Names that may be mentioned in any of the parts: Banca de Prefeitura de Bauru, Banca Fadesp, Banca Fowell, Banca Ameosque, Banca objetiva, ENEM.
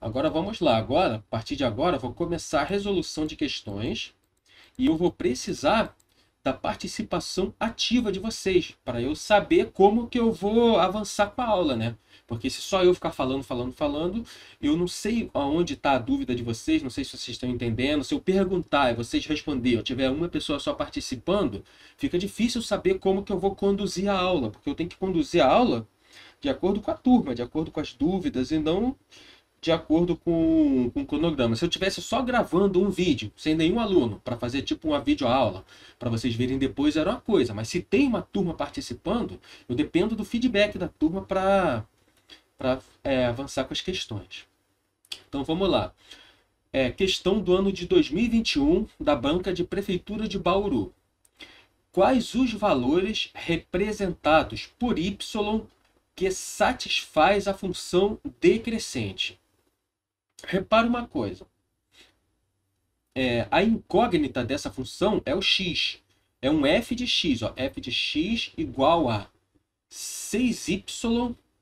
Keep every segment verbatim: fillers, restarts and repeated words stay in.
Agora vamos lá. Agora, a partir de agora, eu vou começar a resolução de questões e eu vou precisar da participação ativa de vocês para eu saber como que eu vou avançar com a aula, né? Porque se só eu ficar falando, falando, falando, eu não sei aonde está a dúvida de vocês, não sei se vocês estão entendendo. Se eu perguntar e vocês responderem, eu tiver uma pessoa só participando, fica difícil saber como que eu vou conduzir a aula, porque eu tenho que conduzir a aula de acordo com a turma, de acordo com as dúvidas e não de acordo com, com o cronograma. Se eu tivesse só gravando um vídeo, sem nenhum aluno, para fazer tipo uma videoaula, para vocês verem depois, era uma coisa. Mas se tem uma turma participando, eu dependo do feedback da turma para... para é, avançar com as questões. Então vamos lá. É, questão do ano de dois mil e vinte e um da Banca de Prefeitura de Bauru. Quais os valores representados por Y que satisfaz a função decrescente? Repara uma coisa. É, a incógnita dessa função é o x. É um f de x. Ó, f de x igual a seis y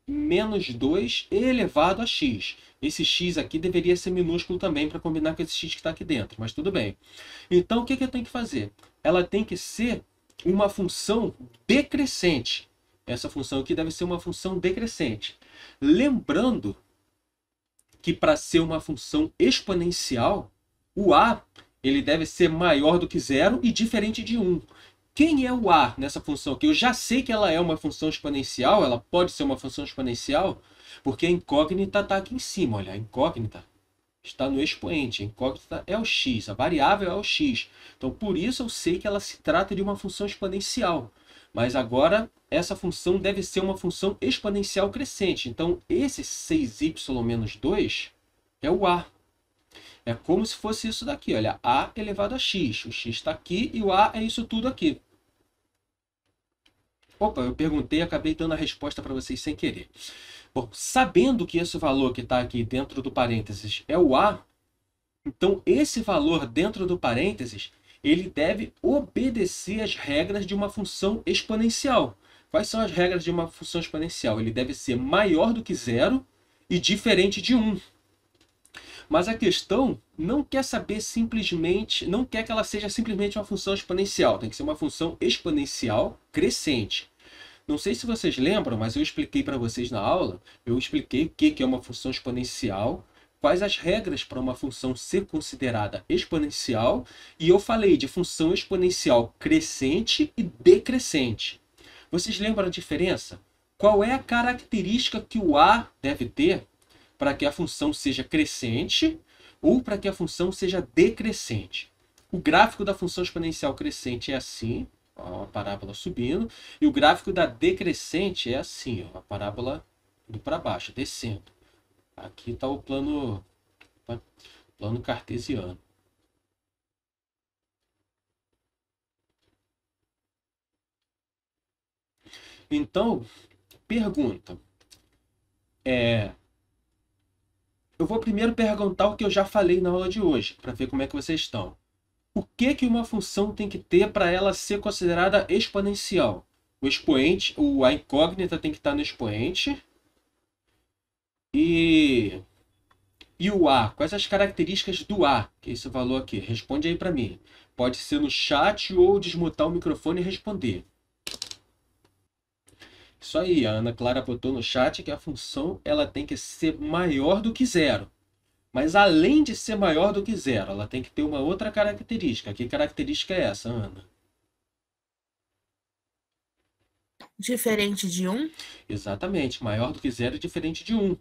menos dois elevado a x. Esse x aqui deveria ser minúsculo também para combinar com esse x que está aqui dentro, mas tudo bem. Então, o que, que eu tenho que fazer? Ela tem que ser uma função decrescente. Essa função aqui deve ser uma função decrescente. Lembrando que para ser uma função exponencial, o a ele deve ser maior do que zero e diferente de um. Quem é o a nessa função aqui? Eu já sei que ela é uma função exponencial, ela pode ser uma função exponencial, porque a incógnita está aqui em cima. Olha, a incógnita está no expoente. A incógnita é o x, a variável é o x. Então, por isso eu sei que ela se trata de uma função exponencial. Mas agora, essa função deve ser uma função exponencial crescente. Então, esse seis y menos dois é o a. É como se fosse isso daqui, olha, a elevado a x. O x está aqui e o a é isso tudo aqui. Opa, eu perguntei e acabei dando a resposta para vocês sem querer. Bom, sabendo que esse valor que está aqui dentro do parênteses é o a, então esse valor dentro do parênteses, ele deve obedecer às regras de uma função exponencial. Quais são as regras de uma função exponencial? Ele deve ser maior do que zero e diferente de um. Mas a questão não quer saber simplesmente, não quer que ela seja simplesmente uma função exponencial. Tem que ser uma função exponencial crescente. Não sei se vocês lembram, mas eu expliquei para vocês na aula, eu expliquei o que é uma função exponencial, quais as regras para uma função ser considerada exponencial, e eu falei de função exponencial crescente e decrescente. Vocês lembram a diferença? Qual é a característica que o a deve ter para que a função seja crescente ou para que a função seja decrescente? O gráfico da função exponencial crescente é assim, ó, uma parábola subindo, e o gráfico da decrescente é assim, ó, uma parábola indo para baixo, descendo. Aqui está o plano, plano cartesiano. Então, pergunta. É... Eu vou primeiro perguntar o que eu já falei na aula de hoje, para ver como é que vocês estão. O que, que uma função tem que ter para ela ser considerada exponencial? O expoente, a incógnita tem que estar no expoente. E, e o a, quais as características do a, que é esse valor aqui? Responde aí para mim. Pode ser no chat ou desmutar o microfone e responder. Isso aí, a Ana Clara botou no chat que a função ela tem que ser maior do que zero. Mas além de ser maior do que zero, ela tem que ter uma outra característica. Que característica é essa, Ana? Diferente de um? Exatamente, maior do que zero e diferente de um.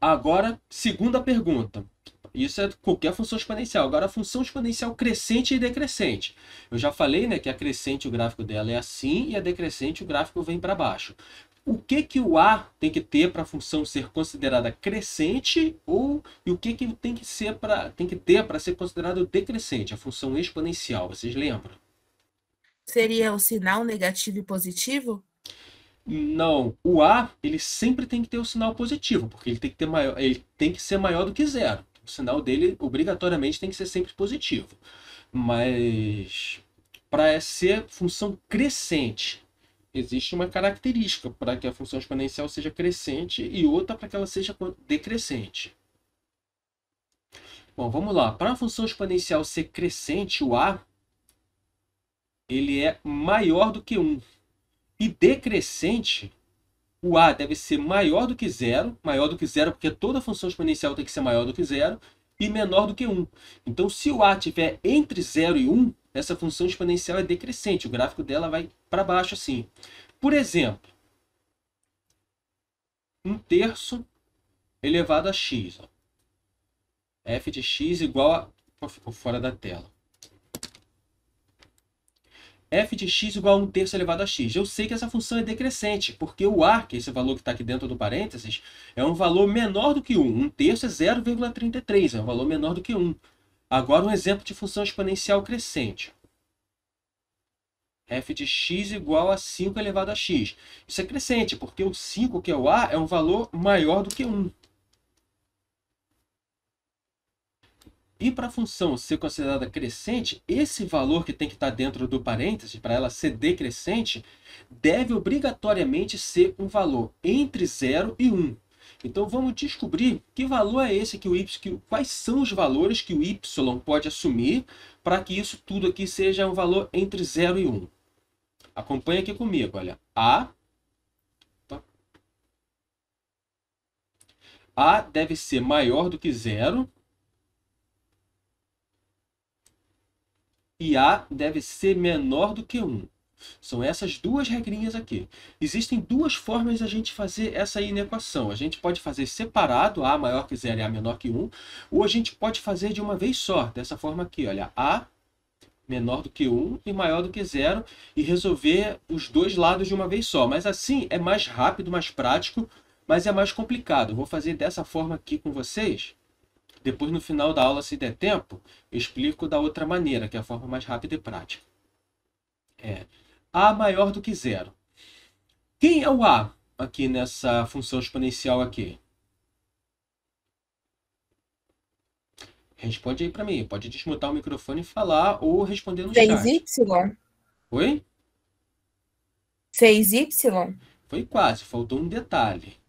Agora, segunda pergunta. Isso é qualquer função exponencial. Agora, a função exponencial crescente e decrescente. Eu já falei, né, que a crescente, o gráfico dela é assim, e a decrescente, o gráfico vem para baixo. O que, que o a tem que ter para a função ser considerada crescente ou e o que, que tem que ser para tem que ter para ser considerado decrescente, a função exponencial? Vocês lembram? Seria o sinal negativo e positivo? Não, o a ele sempre tem que ter o sinal positivo, porque ele tem que ter maior, ele tem que ser maior do que zero. O sinal dele, obrigatoriamente, tem que ser sempre positivo. Mas, para ser função crescente, existe uma característica para que a função exponencial seja crescente e outra para que ela seja decrescente. Bom, vamos lá. Para a função exponencial ser crescente, o A ele é maior do que um. E decrescente, o A deve ser maior do que zero. Maior do que zero, porque toda função exponencial tem que ser maior do que zero. E menor do que um. Então, se o A estiver entre zero e um, essa função exponencial é decrescente. O gráfico dela vai para baixo assim. Por exemplo, um terço elevado a x. Ó. F de x igual a... Oh, ficou fora da tela. F de x igual a um terço elevado a x. Eu sei que essa função é decrescente, porque o A, que é esse valor que está aqui dentro do parênteses, é um valor menor do que um. um terço é zero vírgula trinta e três, é um valor menor do que um. Agora um exemplo de função exponencial crescente. F de x igual a cinco elevado a x. Isso é crescente, porque o cinco, que é o A, é um valor maior do que um. E para a função ser considerada crescente, esse valor que tem que estar dentro do parêntese, para ela ser decrescente, deve obrigatoriamente ser um valor entre zero e um. Então vamos descobrir que valor é esse, que o y, quais são os valores que o y pode assumir para que isso tudo aqui seja um valor entre zero e um. Acompanha aqui comigo, olha. A, A deve ser maior do que zero. E A deve ser menor do que um. São essas duas regrinhas aqui. Existem duas formas de a gente fazer essa inequação. A gente pode fazer separado, A maior que zero e A menor que um. Ou a gente pode fazer de uma vez só, dessa forma aqui. Olha, A menor do que um e maior do que zero. E resolver os dois lados de uma vez só. Mas assim é mais rápido, mais prático, mas é mais complicado. Eu vou fazer dessa forma aqui com vocês. Depois, no final da aula, se der tempo, eu explico da outra maneira, que é a forma mais rápida e prática. É A maior do que zero. Quem é o A aqui nessa função exponencial aqui? Responde aí para mim. Pode desmutar o microfone e falar ou responder no chat. seis y. Oi? seis y. Foi quase, faltou um detalhe.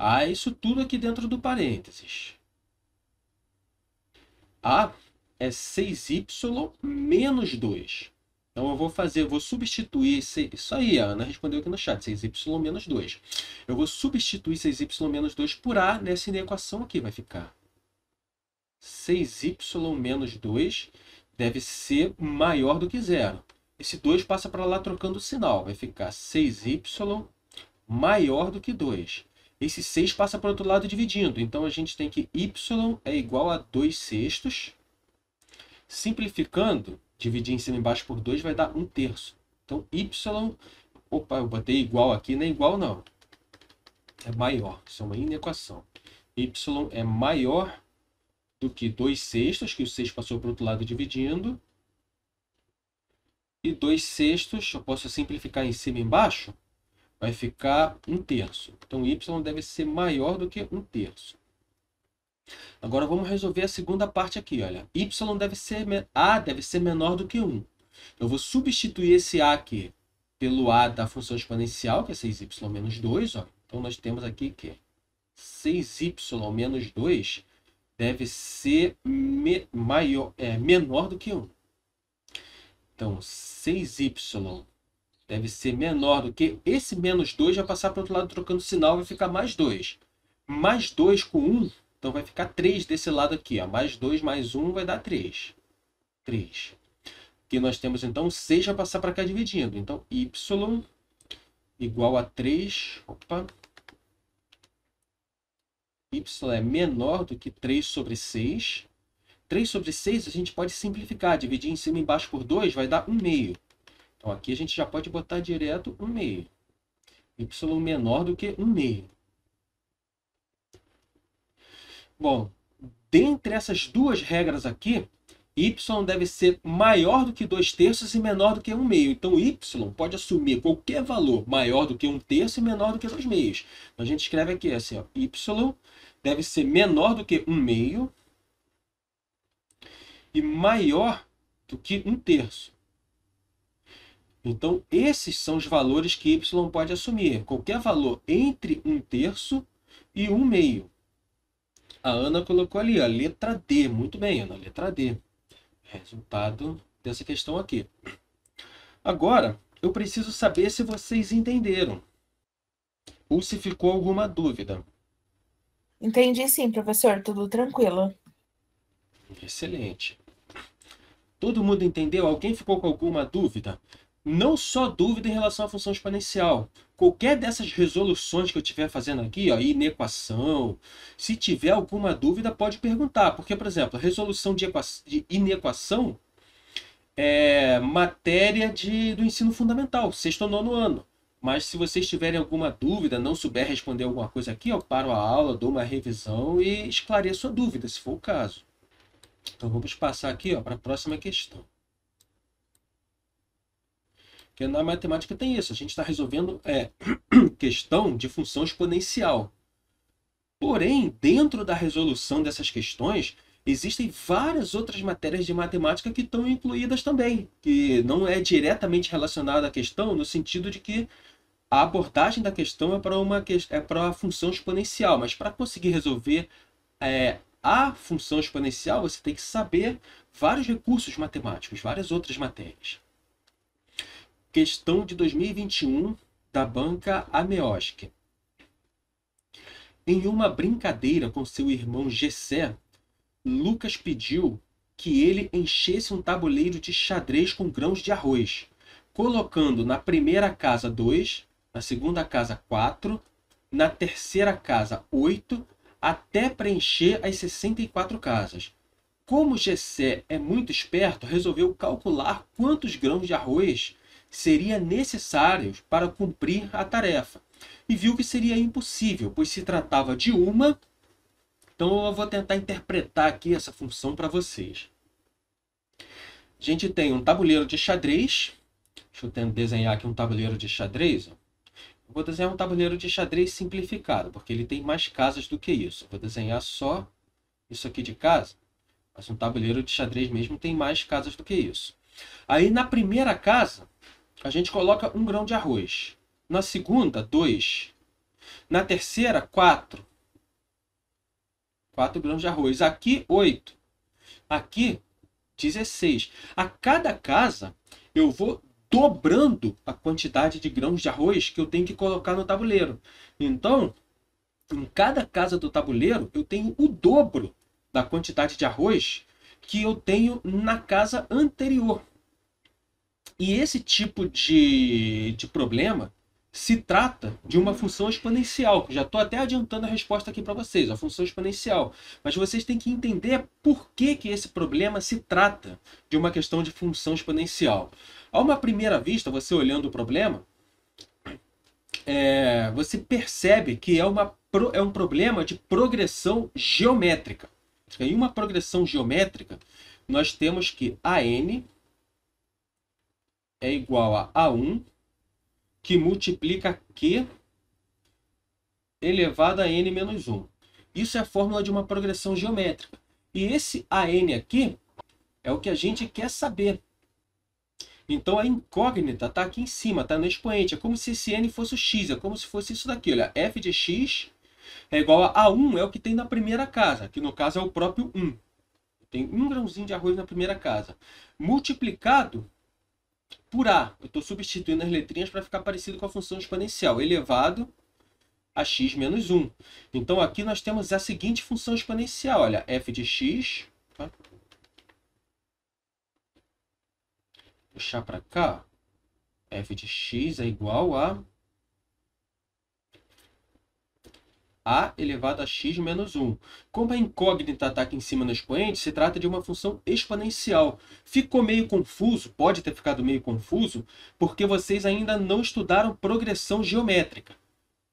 A é isso tudo aqui dentro do parênteses. A é seis y menos dois. Então eu vou fazer, eu vou substituir... Isso aí, a Ana respondeu aqui no chat, seis y menos dois. Eu vou substituir seis y menos dois por A nessa inequação aqui. Vai ficar seis y menos dois deve ser maior do que zero. Esse dois passa para lá trocando o sinal. Vai ficar seis y maior do que dois. Esse seis passa para o outro lado dividindo. Então, a gente tem que y é igual a dois sextos. Simplificando, dividir em cima e embaixo por dois vai dar um terço. Então, y... Opa, eu botei igual aqui, não é igual não. É maior. Isso é uma inequação. Y é maior do que dois sextos, que o seis passou para o outro lado dividindo. E dois sextos, eu posso simplificar em cima e embaixo. Vai ficar um terço. Então, y deve ser maior do que um terço. Agora, vamos resolver a segunda parte aqui. Olha, y deve ser, a deve ser menor do que um. Eu vou substituir esse a aqui pelo a da função exponencial, que é seis y menos dois. Ó. Então, nós temos aqui que seis y menos dois deve ser me, maior, é, menor do que um. Então, seis y... deve ser menor do que... Esse menos dois vai passar para o outro lado trocando sinal, vai ficar mais dois. Mais dois com um, então vai ficar três desse lado aqui. Ó. Mais dois mais um vai dar três. três. Aqui nós temos, então, seis vai passar para cá dividindo. Então, y igual a três... Opa! Y é menor do que três sobre seis. três sobre seis a gente pode simplificar. Dividir em cima e embaixo por dois vai dar um meio. Então, aqui a gente já pode botar direto um meio. Y menor do que um meio. Bom, dentre essas duas regras aqui, y deve ser maior do que dois terços e menor do que um meio. Então, y pode assumir qualquer valor maior do que um terço e menor do que dois meios. Então, a gente escreve aqui assim, ó, y deve ser menor do que um meio e maior do que um terço. Então, esses são os valores que y pode assumir. Qualquer valor entre um terço e um meio. A Ana colocou ali, a letra D. Muito bem, Ana, letra D. Resultado dessa questão aqui. Agora, eu preciso saber se vocês entenderam ou se ficou alguma dúvida. Entendi sim, professor. Tudo tranquilo. Excelente. Todo mundo entendeu? Alguém ficou com alguma dúvida? Não só dúvida em relação à função exponencial. Qualquer dessas resoluções que eu estiver fazendo aqui, ó, inequação, se tiver alguma dúvida, pode perguntar. Porque, por exemplo, a resolução de, de inequação é matéria de, do ensino fundamental, sexto ou nono ano. Mas se vocês tiverem alguma dúvida, não souber responder alguma coisa aqui, eu paro a aula, dou uma revisão e esclareço a dúvida, se for o caso. Então vamos passar aqui para a próxima questão. Porque na matemática tem isso, a gente está resolvendo é, questão de função exponencial. Porém, dentro da resolução dessas questões, existem várias outras matérias de matemática que estão incluídas também, que não é diretamente relacionada à questão, no sentido de que a abordagem da questão é para uma é para a função exponencial, mas para conseguir resolver é, a função exponencial, você tem que saber vários recursos matemáticos, várias outras matérias. Questão de dois mil e vinte e um da Banca Ameosque. Em uma brincadeira com seu irmão Gessé, Lucas pediu que ele enchesse um tabuleiro de xadrez com grãos de arroz, colocando na primeira casa dois, na segunda casa quatro, na terceira casa oito, até preencher as sessenta e quatro casas. Como Gessé é muito esperto, resolveu calcular quantos grãos de arroz seria necessários para cumprir a tarefa. E viu que seria impossível, pois se tratava de uma. Então eu vou tentar interpretar aqui essa função para vocês. A gente tem um tabuleiro de xadrez. Deixa eu desenhar aqui um tabuleiro de xadrez. Eu vou desenhar um tabuleiro de xadrez simplificado, porque ele tem mais casas do que isso. Eu vou desenhar só isso aqui de casa. Mas um tabuleiro de xadrez mesmo tem mais casas do que isso. Aí na primeira casa, a gente coloca um grão de arroz. Na segunda, dois. Na terceira, quatro. quatro grãos de arroz. Aqui, oito. Aqui, dezesseis. A cada casa, eu vou dobrando a quantidade de grãos de arroz que eu tenho que colocar no tabuleiro. Então, em cada casa do tabuleiro, eu tenho o dobro da quantidade de arroz que eu tenho na casa anterior. E esse tipo de, de problema se trata de uma função exponencial. Já estou até adiantando a resposta aqui para vocês, a função exponencial. Mas vocês têm que entender por que, que esse problema se trata de uma questão de função exponencial. A uma primeira vista, você olhando o problema, é, você percebe que é, uma, é um problema de progressão geométrica. Em uma progressão geométrica, nós temos que A N é igual a A um, que multiplica Q elevado a N menos um. Isso é a fórmula de uma progressão geométrica. E esse A N aqui é o que a gente quer saber. Então, a incógnita está aqui em cima, está no expoente. É como se esse N fosse o X, é como se fosse isso daqui. Olha, F de X é igual a A um, é o que tem na primeira casa, que no caso é o próprio um. Tem um grãozinho de arroz na primeira casa. Multiplicado por A. Eu estou substituindo as letrinhas para ficar parecido com a função exponencial. Elevado a x menos um. Então, aqui nós temos a seguinte função exponencial. Olha, f de x. Tá? Puxar para cá. F de x é igual a a elevado a x menos um. Como a incógnita está aqui em cima no expoente, se trata de uma função exponencial. Ficou meio confuso, pode ter ficado meio confuso, porque vocês ainda não estudaram progressão geométrica.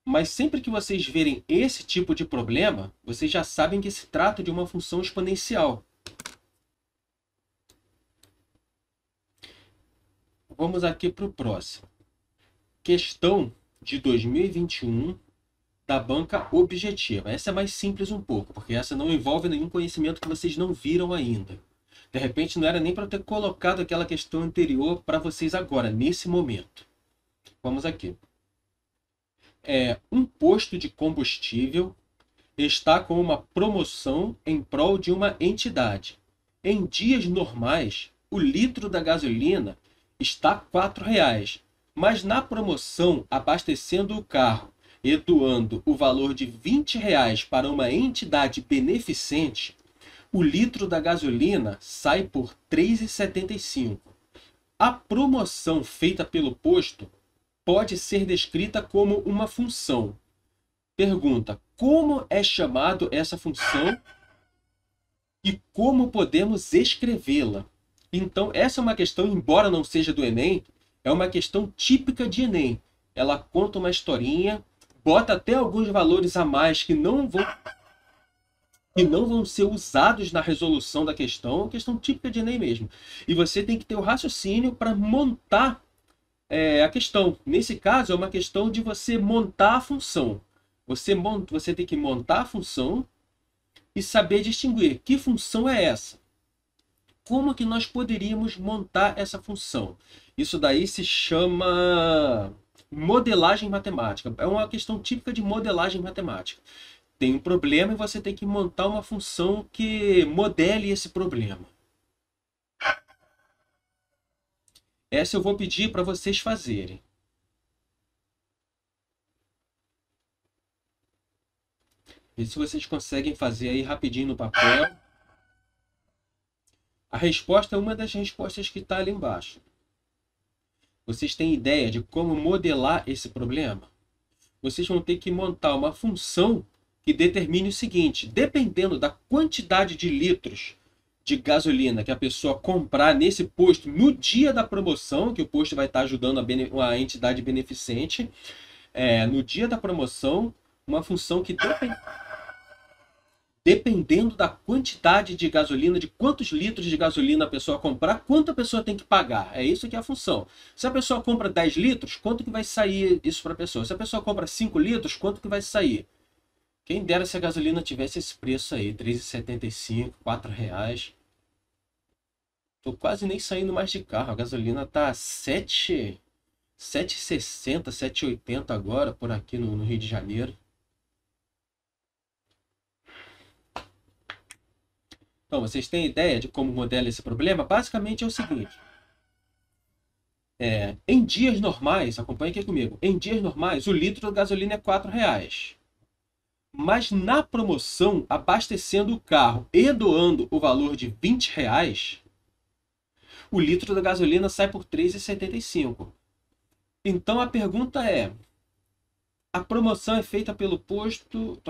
Mas sempre que vocês verem esse tipo de problema, vocês já sabem que se trata de uma função exponencial. Vamos aqui para o próximo. Questão de dois mil e vinte e um. Da banca objetiva. Essa é mais simples um pouco, porque essa não envolve nenhum conhecimento que vocês não viram ainda. De repente, não era nem para eu ter colocado aquela questão anterior para vocês agora, nesse momento. Vamos aqui. É, um posto de combustível está com uma promoção em prol de uma entidade. Em dias normais, o litro da gasolina está quatro reais, mas na promoção, abastecendo o carro e doando o valor de vinte reais para uma entidade beneficente, o litro da gasolina sai por três reais e setenta e cinco centavos. A promoção feita pelo posto pode ser descrita como uma função. Pergunta: como é chamado essa função e como podemos escrevê-la? Então, essa é uma questão, embora não seja do Enem, é uma questão típica de Enem. Ela conta uma historinha, bota até alguns valores a mais que não vão, que não vão ser usados na resolução da questão. É uma questão típica de Enem mesmo. E você tem que ter o raciocínio para montar é, a questão. Nesse caso, é uma questão de você montar a função. Você, monta, você tem que montar a função e saber distinguir que função é essa. Como que nós poderíamos montar essa função? Isso daí se chama modelagem matemática. É uma questão típica de modelagem matemática. Tem um problema e você tem que montar uma função que modele esse problema. Essa eu vou pedir para vocês fazerem. Vê se vocês conseguem fazer aí rapidinho no papel. A resposta é uma das respostas que está ali embaixo. Vocês têm ideia de como modelar esse problema? Vocês vão ter que montar uma função que determine o seguinte: dependendo da quantidade de litros de gasolina que a pessoa comprar nesse posto no dia da promoção, que o posto vai estar ajudando a, bene- a entidade beneficente, é, no dia da promoção, uma função que depende... Dependendo da quantidade de gasolina, de quantos litros de gasolina a pessoa comprar, quanto a pessoa tem que pagar. É isso que é a função. Se a pessoa compra dez litros, quanto que vai sair isso para a pessoa? Se a pessoa compra cinco litros, quanto que vai sair? Quem dera se a gasolina tivesse esse preço aí, três reais e setenta e cinco centavos, quatro reais. Tô quase nem saindo mais de carro. A gasolina tá sete reais e sessenta centavos, sete reais e oitenta centavos agora, por aqui no, no Rio de Janeiro. Então, vocês têm ideia de como modela esse problema? Basicamente é o seguinte. É, em dias normais, acompanha aqui comigo. Em dias normais, o litro de gasolina é quatro reais. Mas na promoção, abastecendo o carro e doando o valor de vinte reais, o litro da gasolina sai por três reais e setenta e cinco centavos. Então, a pergunta é: a promoção é feita pelo posto,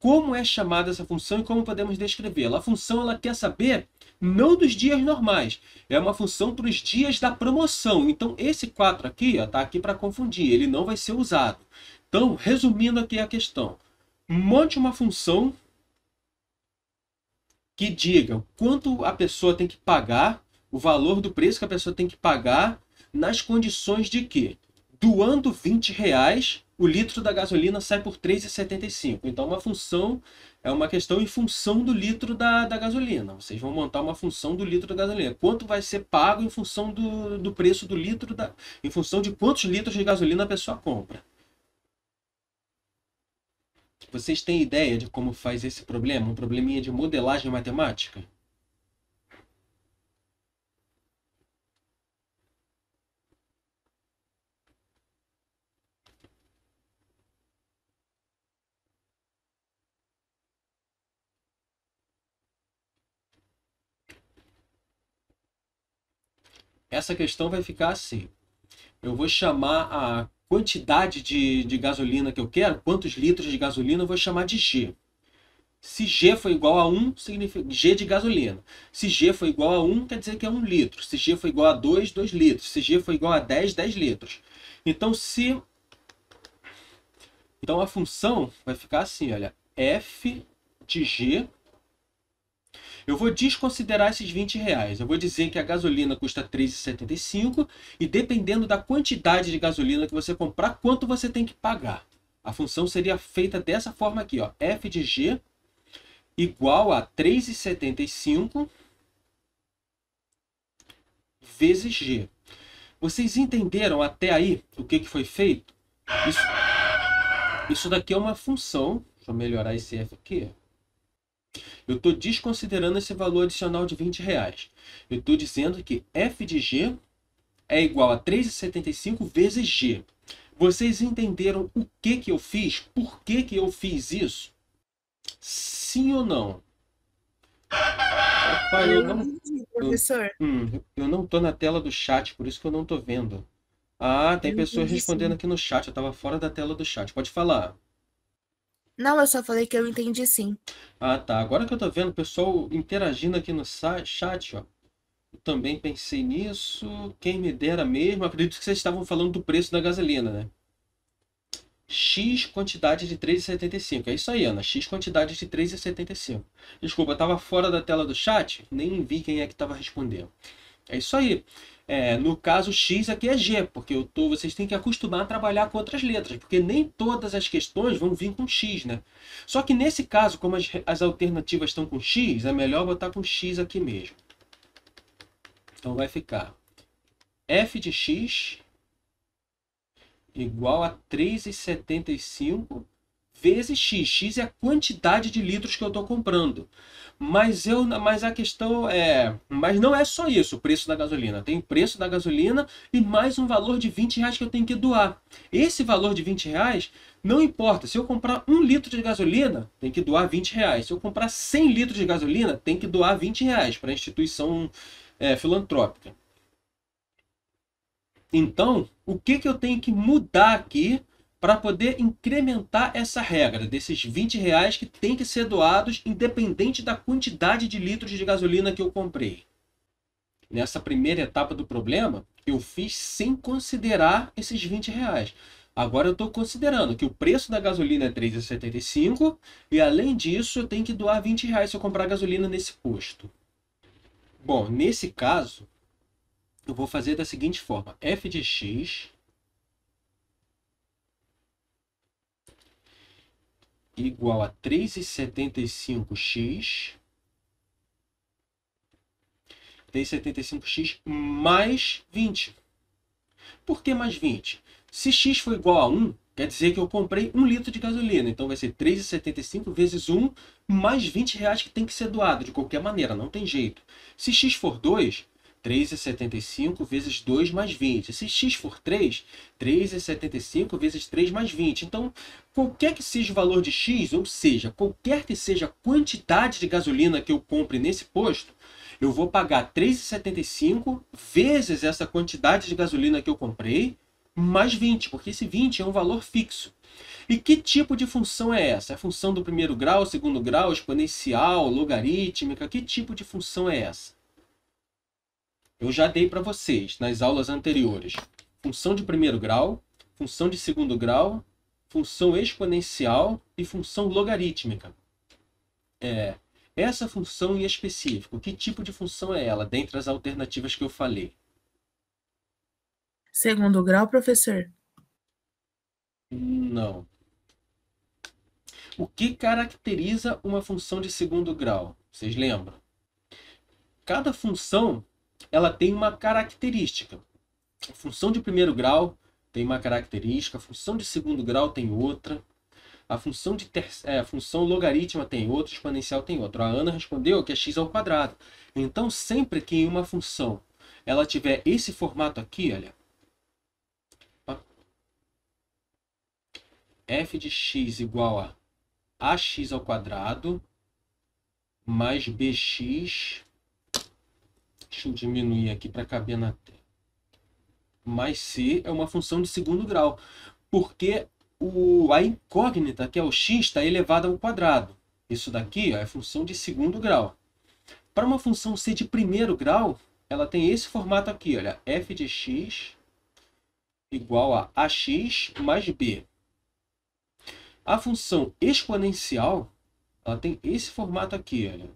como é chamada essa função e como podemos descrevê-la? A função, ela quer saber não dos dias normais, é uma função para os dias da promoção. Então, esse quatro aqui está aqui para confundir, ele não vai ser usado. Então, resumindo aqui a questão, monte uma função que diga quanto a pessoa tem que pagar, o valor do preço que a pessoa tem que pagar, nas condições de que, doando vinte reais, o litro da gasolina sai por três reais e setenta e cinco centavos. Então, uma função é uma questão em função do litro da, da gasolina. Vocês vão montar uma função do litro da gasolina. Quanto vai ser pago em função do, do preço do litro, da, em função de quantos litros de gasolina a pessoa compra. Vocês têm ideia de como faz esse problema? Um probleminha de modelagem matemática? Essa questão vai ficar assim. Eu vou chamar a quantidade de, de gasolina que eu quero, quantos litros de gasolina, eu vou chamar de G. Se G for igual a um, significa G de gasolina. Se G for igual a um, quer dizer que é um litro. Se G for igual a dois, dois litros. Se G for igual a dez, dez litros. Então, se... então a função vai ficar assim, olha. F de G... Eu vou desconsiderar esses vinte reais. Eu vou dizer que a gasolina custa três reais e setenta e cinco centavos e dependendo da quantidade de gasolina que você comprar, quanto você tem que pagar. A função seria feita dessa forma aqui, ó, F de G igual a três reais e setenta e cinco centavos vezes G. Vocês entenderam até aí o que, que foi feito? Isso, isso daqui é uma função. Deixa para melhorar esse F aqui, eu estou desconsiderando esse valor adicional de vinte reais. Eu estou dizendo que F de G é igual a três vírgula setenta e cinco vezes G. Vocês entenderam o que, que eu fiz? Por que, que eu fiz isso? Sim ou não? Rapaz, eu não professor. Hum, eu não estou na tela do chat, por isso que eu não estou vendo. Ah, tem pessoas respondendo aqui no chat. Eu estava fora da tela do chat. Pode falar. Não, eu só falei que eu entendi sim. Ah, tá. Agora que eu tô vendo o pessoal interagindo aqui no chat, ó. Eu também pensei nisso. Quem me dera mesmo. Acredito que vocês estavam falando do preço da gasolina, né? X quantidade de três vírgula setenta e cinco. É isso aí, Ana. X quantidade de três vírgula setenta e cinco. Desculpa, eu tava fora da tela do chat. Nem vi quem é que tava respondendo. É isso aí. É, no caso, X aqui é G, porque eu tô, vocês têm que acostumar a trabalhar com outras letras, porque nem todas as questões vão vir com X, né? Só que nesse caso, como as, as alternativas estão com X, é melhor botar com X aqui mesmo. Então vai ficar F de X igual a três vírgula setenta e cinco vezes X. X é a quantidade de litros que eu estou comprando. Mas, eu, mas a questão é... Mas não é só isso, o preço da gasolina. Tem o preço da gasolina e mais um valor de vinte reais que eu tenho que doar. Esse valor de vinte reais não importa. Se eu comprar um litro de gasolina, tem que doar vinte reais. Se eu comprar cem litros de gasolina, tem que doar vinte reais para a instituição é, filantrópica. Então, o que, que eu tenho que mudar aqui para poder incrementar essa regra desses vinte reais que tem que ser doados independente da quantidade de litros de gasolina que eu comprei? Nessa primeira etapa do problema, eu fiz sem considerar esses vinte reais. Agora eu estou considerando que o preço da gasolina é três vírgula setenta e cinco e, além disso, eu tenho que doar vinte reais se eu comprar gasolina nesse posto. Bom, nesse caso, eu vou fazer da seguinte forma. F de X igual a três vírgula setenta e cinco x, três vírgula setenta e cinco x mais vinte. Por que mais vinte? Se x for igual a um, quer dizer que eu comprei um litro de gasolina. Então vai ser três vírgula setenta e cinco vezes um mais vinte reais que tem que ser doado de qualquer maneira, não tem jeito. Se x for dois, três vírgula setenta e cinco vezes dois mais vinte. Se x for três, três vírgula setenta e cinco vezes três mais vinte. Então, qualquer que seja o valor de x, ou seja, qualquer que seja a quantidade de gasolina que eu compre nesse posto, eu vou pagar três vírgula setenta e cinco vezes essa quantidade de gasolina que eu comprei, mais vinte, porque esse vinte é um valor fixo. E que tipo de função é essa? É função do primeiro grau, segundo grau, exponencial, logarítmica? Que tipo de função é essa? Eu já dei para vocês nas aulas anteriores. Função de primeiro grau, função de segundo grau, função exponencial e função logarítmica. É, essa função em específico, que tipo de função é ela dentre as alternativas que eu falei? Segundo grau, professor? Não. O que caracteriza uma função de segundo grau? Vocês lembram? Cada função ela tem uma característica. A função de primeiro grau tem uma característica, a função de segundo grau tem outra, a função de ter... é, a função logaritma tem outra, exponencial tem outra. A Ana respondeu que é x ao quadrado. Então, sempre que uma função ela tiver esse formato aqui, olha, f de x igual a ax ao quadrado mais bx. Deixa eu diminuir aqui para caber na tela. Mas C é uma função de segundo grau, porque o, a incógnita, que é o x, está elevada ao quadrado. Isso daqui ó, é função de segundo grau. Para uma função C de primeiro grau, ela tem esse formato aqui. Olha, f de x igual a ax mais b. A função exponencial ela tem esse formato aqui. Olha.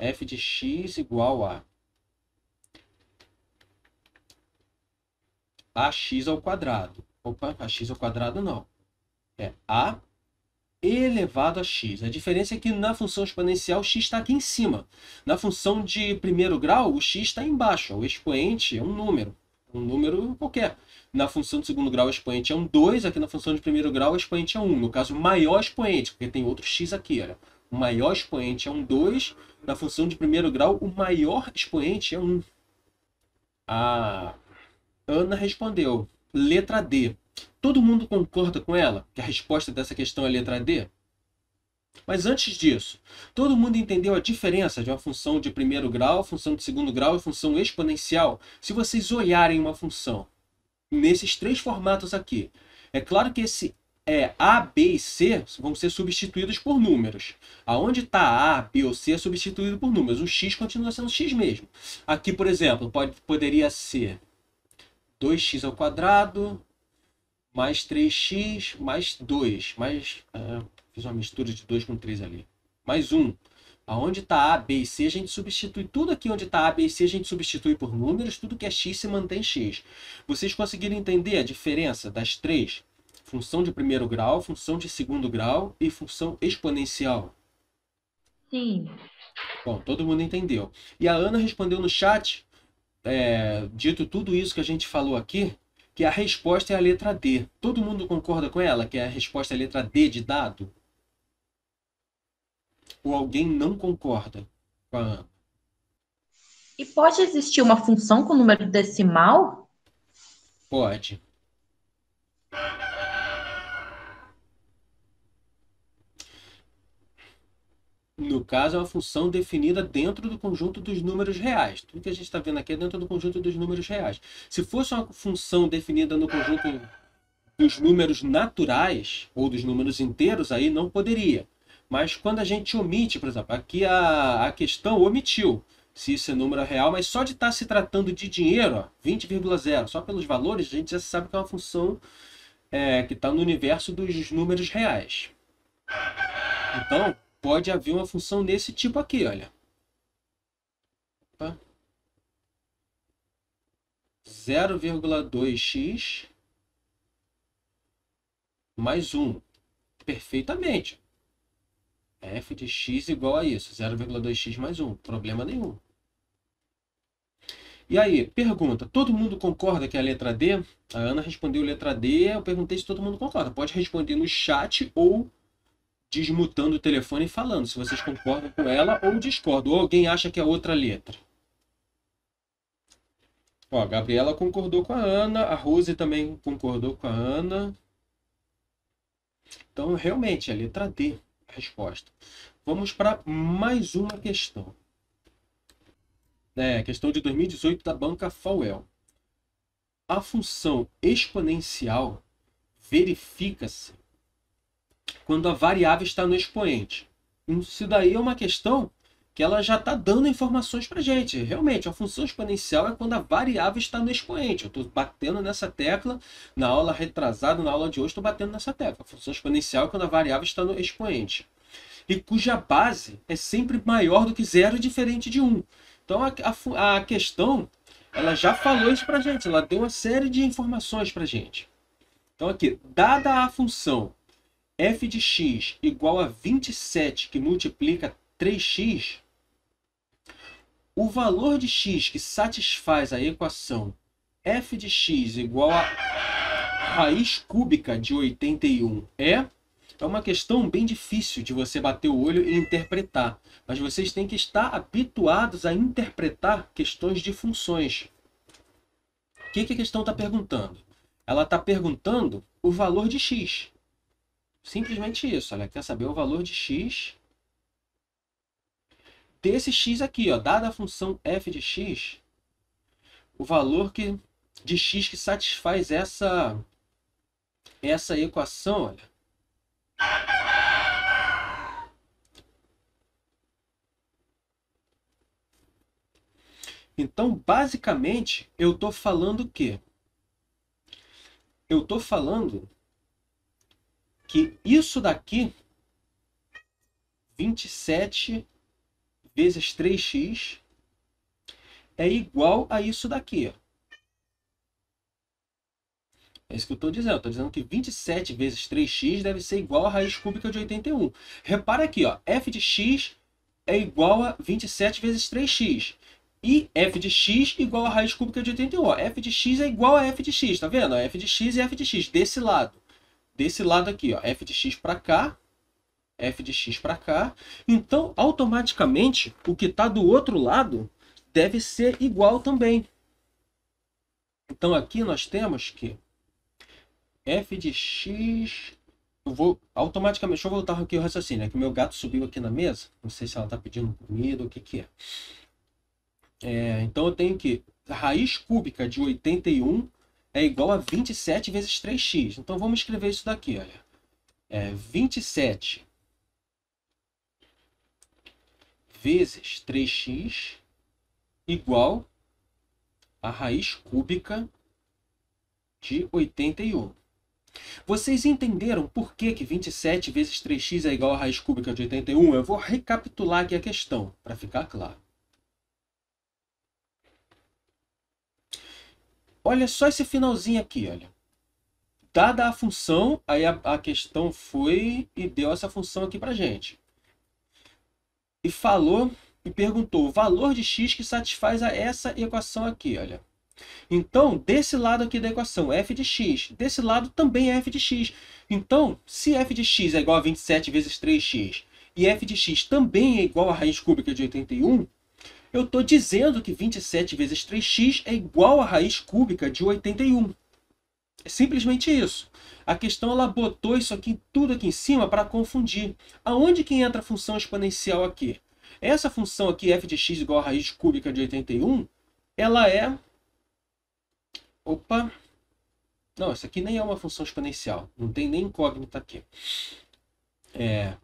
F de x igual a ax ao quadrado. Opa, ax ao quadrado não. É a elevado a x. A diferença é que na função exponencial, o x está aqui em cima. Na função de primeiro grau, o x está embaixo. O expoente é um número. um número qualquer. Na função de segundo grau, o expoente é um dois, aqui na função de primeiro grau, o expoente é um. No caso, o maior expoente, porque tem outro x aqui, olha. O maior expoente é um dois, na função de primeiro grau, o maior expoente é um. A Ana respondeu, letra D. Todo mundo concorda com ela que a resposta dessa questão é letra D? Mas antes disso, todo mundo entendeu a diferença de uma função de primeiro grau, função de segundo grau e função exponencial? Se vocês olharem uma função nesses três formatos aqui, é claro que esse é, A, B e C vão ser substituídos por números. Aonde está A, B ou C é substituído por números. O x continua sendo x mesmo. Aqui, por exemplo, pode, poderia ser dois x ao quadrado mais três x mais dois, mais... Uh, fiz uma mistura de dois com três ali. Mais um. Aonde está A, B e C, a gente substitui. Tudo aqui onde está A, B e C, a gente substitui por números. Tudo que é X se mantém X. Vocês conseguiram entender a diferença das três? Função de primeiro grau, função de segundo grau e função exponencial. Sim. Bom, todo mundo entendeu. E a Ana respondeu no chat, é, dito tudo isso que a gente falou aqui, que a resposta é a letra D. Todo mundo concorda com ela que a resposta é a letra D de dado? Ou alguém não concorda com a Ana? E pode existir uma função com número decimal? Pode. No caso, é uma função definida dentro do conjunto dos números reais. Tudo que a gente está vendo aqui é dentro do conjunto dos números reais. Se fosse uma função definida no conjunto dos números naturais ou dos números inteiros, aí não poderia. Mas quando a gente omite, por exemplo, aqui a, a questão omitiu se isso é número real, mas só de estar se tratando de dinheiro, vinte vírgula zero, só pelos valores, a gente já sabe que é uma função é, que está no universo dos números reais. Então, pode haver uma função desse tipo aqui, olha. zero vírgula dois x mais um. Perfeitamente. F de x igual a isso, zero vírgula dois x mais um, problema nenhum. E aí, pergunta, todo mundo concorda que é a letra D? A Ana respondeu letra D, eu perguntei se todo mundo concorda. Pode responder no chat ou desmutando o telefone e falando se vocês concordam com ela ou discordam. Ou alguém acha que é outra letra. Ó, a Gabriela concordou com a Ana, a Rose também concordou com a Ana. Então, realmente, é a letra D. Resposta. Vamos para mais uma questão. É, questão de dois mil e dezoito da Banca Fowell. A função exponencial verifica-se quando a variável está no expoente. Isso daí é uma questão que ela já está dando informações para a gente. Realmente, a função exponencial é quando a variável está no expoente. Eu estou batendo nessa tecla na aula retrasada, na aula de hoje, estou batendo nessa tecla. A função exponencial é quando a variável está no expoente. E cuja base é sempre maior do que zero, diferente de um. Então, a, a, a questão, ela já falou isso para a gente. Ela deu uma série de informações para a gente. Então, aqui, dada a função f de x igual a vinte e sete, que multiplica três x, o valor de x que satisfaz a equação f de x igual a raiz cúbica de oitenta e um é... É uma questão bem difícil de você bater o olho e interpretar. Mas vocês têm que estar habituados a interpretar questões de funções. O que que a questão está perguntando? Ela está perguntando o valor de x. Simplesmente isso. Ela quer saber o valor de x desse x aqui, ó, dada a função f de x, o valor que, de x que satisfaz essa, essa equação, olha. Então, basicamente, eu estou falando o quê? Eu estou falando que isso daqui, vinte e sete... vezes três x é igual a isso daqui. É isso que eu estou dizendo. Estou dizendo que vinte e sete vezes três x deve ser igual a raiz cúbica de oitenta e um. Repara aqui, ó, f de x é igual a vinte e sete vezes três x. E f de x igual a raiz cúbica de oitenta e um. Ó, f de x é igual a f de x, tá vendo? Ó, f de x e f de x desse lado. Desse lado aqui, ó, f de x para cá, f de x para cá. Então, automaticamente, o que está do outro lado deve ser igual também. Então, aqui nós temos que f de x... Eu vou automaticamente... Deixa eu voltar aqui o raciocínio, né? Que o meu gato subiu aqui na mesa. Não sei se ela está pedindo comida ou o que que é. É, então, eu tenho que raiz cúbica de oitenta e um é igual a vinte e sete vezes três x. Então, vamos escrever isso daqui, olha. É, vinte e sete vezes três x igual a raiz cúbica de oitenta e um. Vocês entenderam por que, que vinte e sete vezes três x é igual a raiz cúbica de oitenta e um? Eu vou recapitular aqui a questão, para ficar claro. Olha só esse finalzinho aqui, olha. Dada a função, aí a, a questão foi e deu essa função aqui pra gente. E falou e perguntou o valor de x que satisfaz a essa equação aqui, olha. Então, desse lado aqui da equação, f de x. Desse lado também é f de x. Então, se f de x é igual a vinte e sete vezes três x e f de x também é igual a raiz cúbica de oitenta e um... Eu estou dizendo que vinte e sete vezes três x é igual a raiz cúbica de oitenta e um. É simplesmente isso. A questão ela botou isso aqui, tudo aqui em cima, para confundir. Aonde que entra a função exponencial aqui? Essa função aqui, f de x igual a raiz cúbica de oitenta e um, ela é... Opa! Não, isso aqui nem é uma função exponencial. Não tem nem incógnita aqui. É...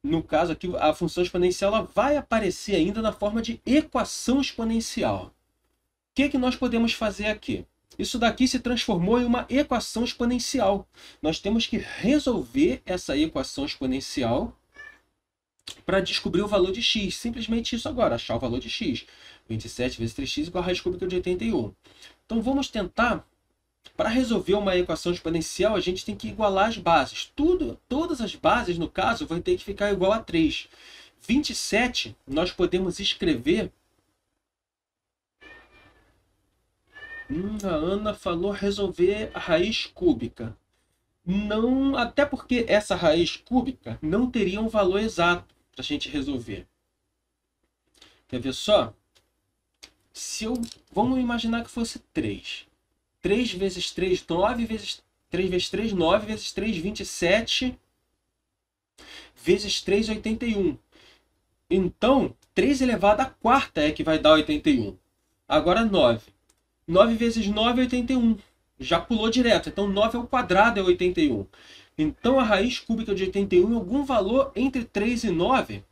No caso aqui, a função exponencial ela vai aparecer ainda na forma de equação exponencial. O que é que nós podemos fazer aqui? Isso daqui se transformou em uma equação exponencial. Nós temos que resolver essa equação exponencial para descobrir o valor de x. Simplesmente isso agora, achar o valor de x. vinte e sete vezes três x igual a raiz cúbica de oitenta e um. Então vamos tentar... Para resolver uma equação exponencial, a gente tem que igualar as bases. Tudo, todas as bases, no caso, vão ter que ficar igual a três. vinte e sete, nós podemos escrever... Hum, a Ana falou resolver a raiz cúbica. Não, até porque essa raiz cúbica não teria um valor exato para a gente resolver. Quer ver só? Se eu, vamos imaginar que fosse três. três vezes três, nove vezes três, vezes três, nove vezes três, vinte e sete vezes três, oitenta e um. Então, três elevado à quarta é que vai dar oitenta e um. Agora, nove. nove vezes nove é oitenta e um. Já pulou direto. Então, nove ao quadrado é oitenta e um. Então, a raiz cúbica de oitenta e um é algum valor entre três e nove.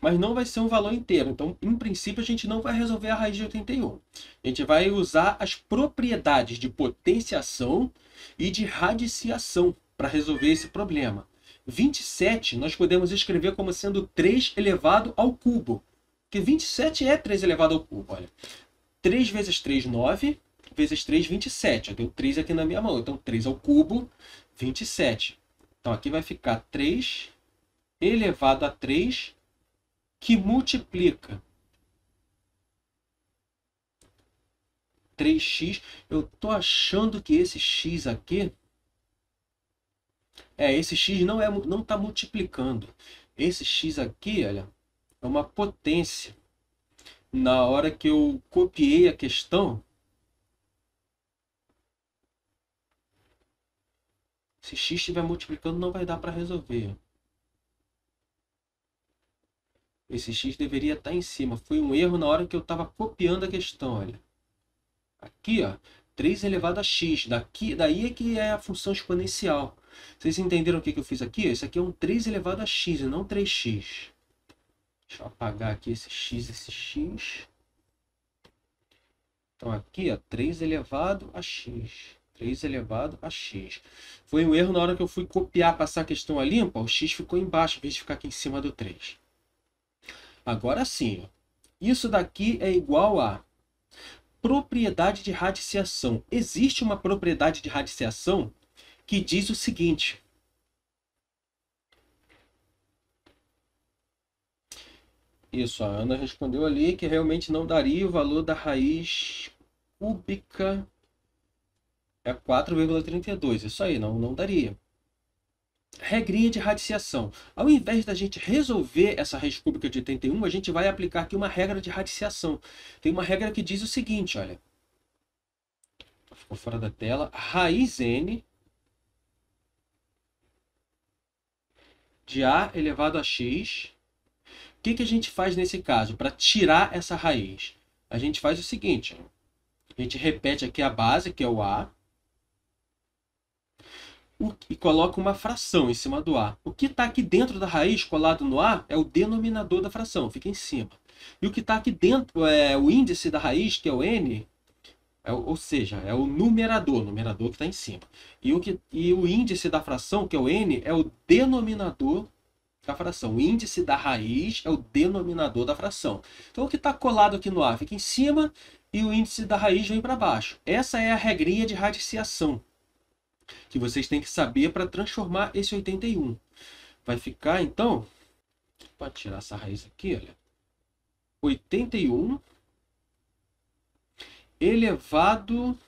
Mas não vai ser um valor inteiro. Então, em princípio, a gente não vai resolver a raiz de oitenta e um. A gente vai usar as propriedades de potenciação e de radiciação para resolver esse problema. vinte e sete nós podemos escrever como sendo três elevado ao cubo. Porque vinte e sete é três elevado ao cubo. Olha. três vezes três, nove. Vezes três, vinte e sete. Eu tenho três aqui na minha mão. Então, três ao cubo, vinte e sete. Então, aqui vai ficar três elevado a três... que multiplica três x. Eu tô achando que esse x aqui... É, esse x não é, não tá multiplicando. Esse x aqui, olha, é uma potência. Na hora que eu copiei a questão... Se x estiver multiplicando, não vai dar para resolver. Esse x deveria estar em cima. Foi um erro na hora que eu estava copiando a questão. Olha. Aqui, ó, três elevado a x. Daqui, daí é que é a função exponencial. Vocês entenderam o que, que eu fiz aqui? Esse aqui é um três elevado a x e não três x. Deixa eu apagar aqui esse x e esse x. Então aqui, ó, três elevado a x. três elevado a x. Foi um erro na hora que eu fui copiar, passar a questão a limpa. O x ficou embaixo, em vez de ficar aqui em cima do três. Agora sim, ó. Isso daqui é igual a propriedade de radiciação. Existe uma propriedade de radiciação que diz o seguinte. Isso, a Ana respondeu ali que realmente não daria o valor da raiz cúbica é quatro vírgula trinta e dois. Isso aí, não, não daria. Regrinha de radiciação. Ao invés da gente resolver essa raiz cúbica de oitenta e um, a gente vai aplicar aqui uma regra de radiciação. Tem uma regra que diz o seguinte, olha. Ficou fora da tela. Raiz n de a elevado a x. O que, que a gente faz nesse caso? Para tirar essa raiz, a gente faz o seguinte. A gente repete aqui a base, que é o a. E coloca uma fração em cima do a. O que está aqui dentro da raiz, colado no a, é o denominador da fração. Fica em cima. E o que está aqui dentro é o índice da raiz, que é o n. É, ou seja, é o numerador. O numerador que está em cima. E o, que, e o índice da fração, que é o n, é o denominador da fração. O índice da raiz é o denominador da fração. Então, o que está colado aqui no a fica em cima e o índice da raiz vem para baixo. Essa é a regrinha de radiciação que vocês têm que saber para transformar esse oitenta e um. Vai ficar, então, pode tirar essa raiz aqui, olha. oitenta e um elevado...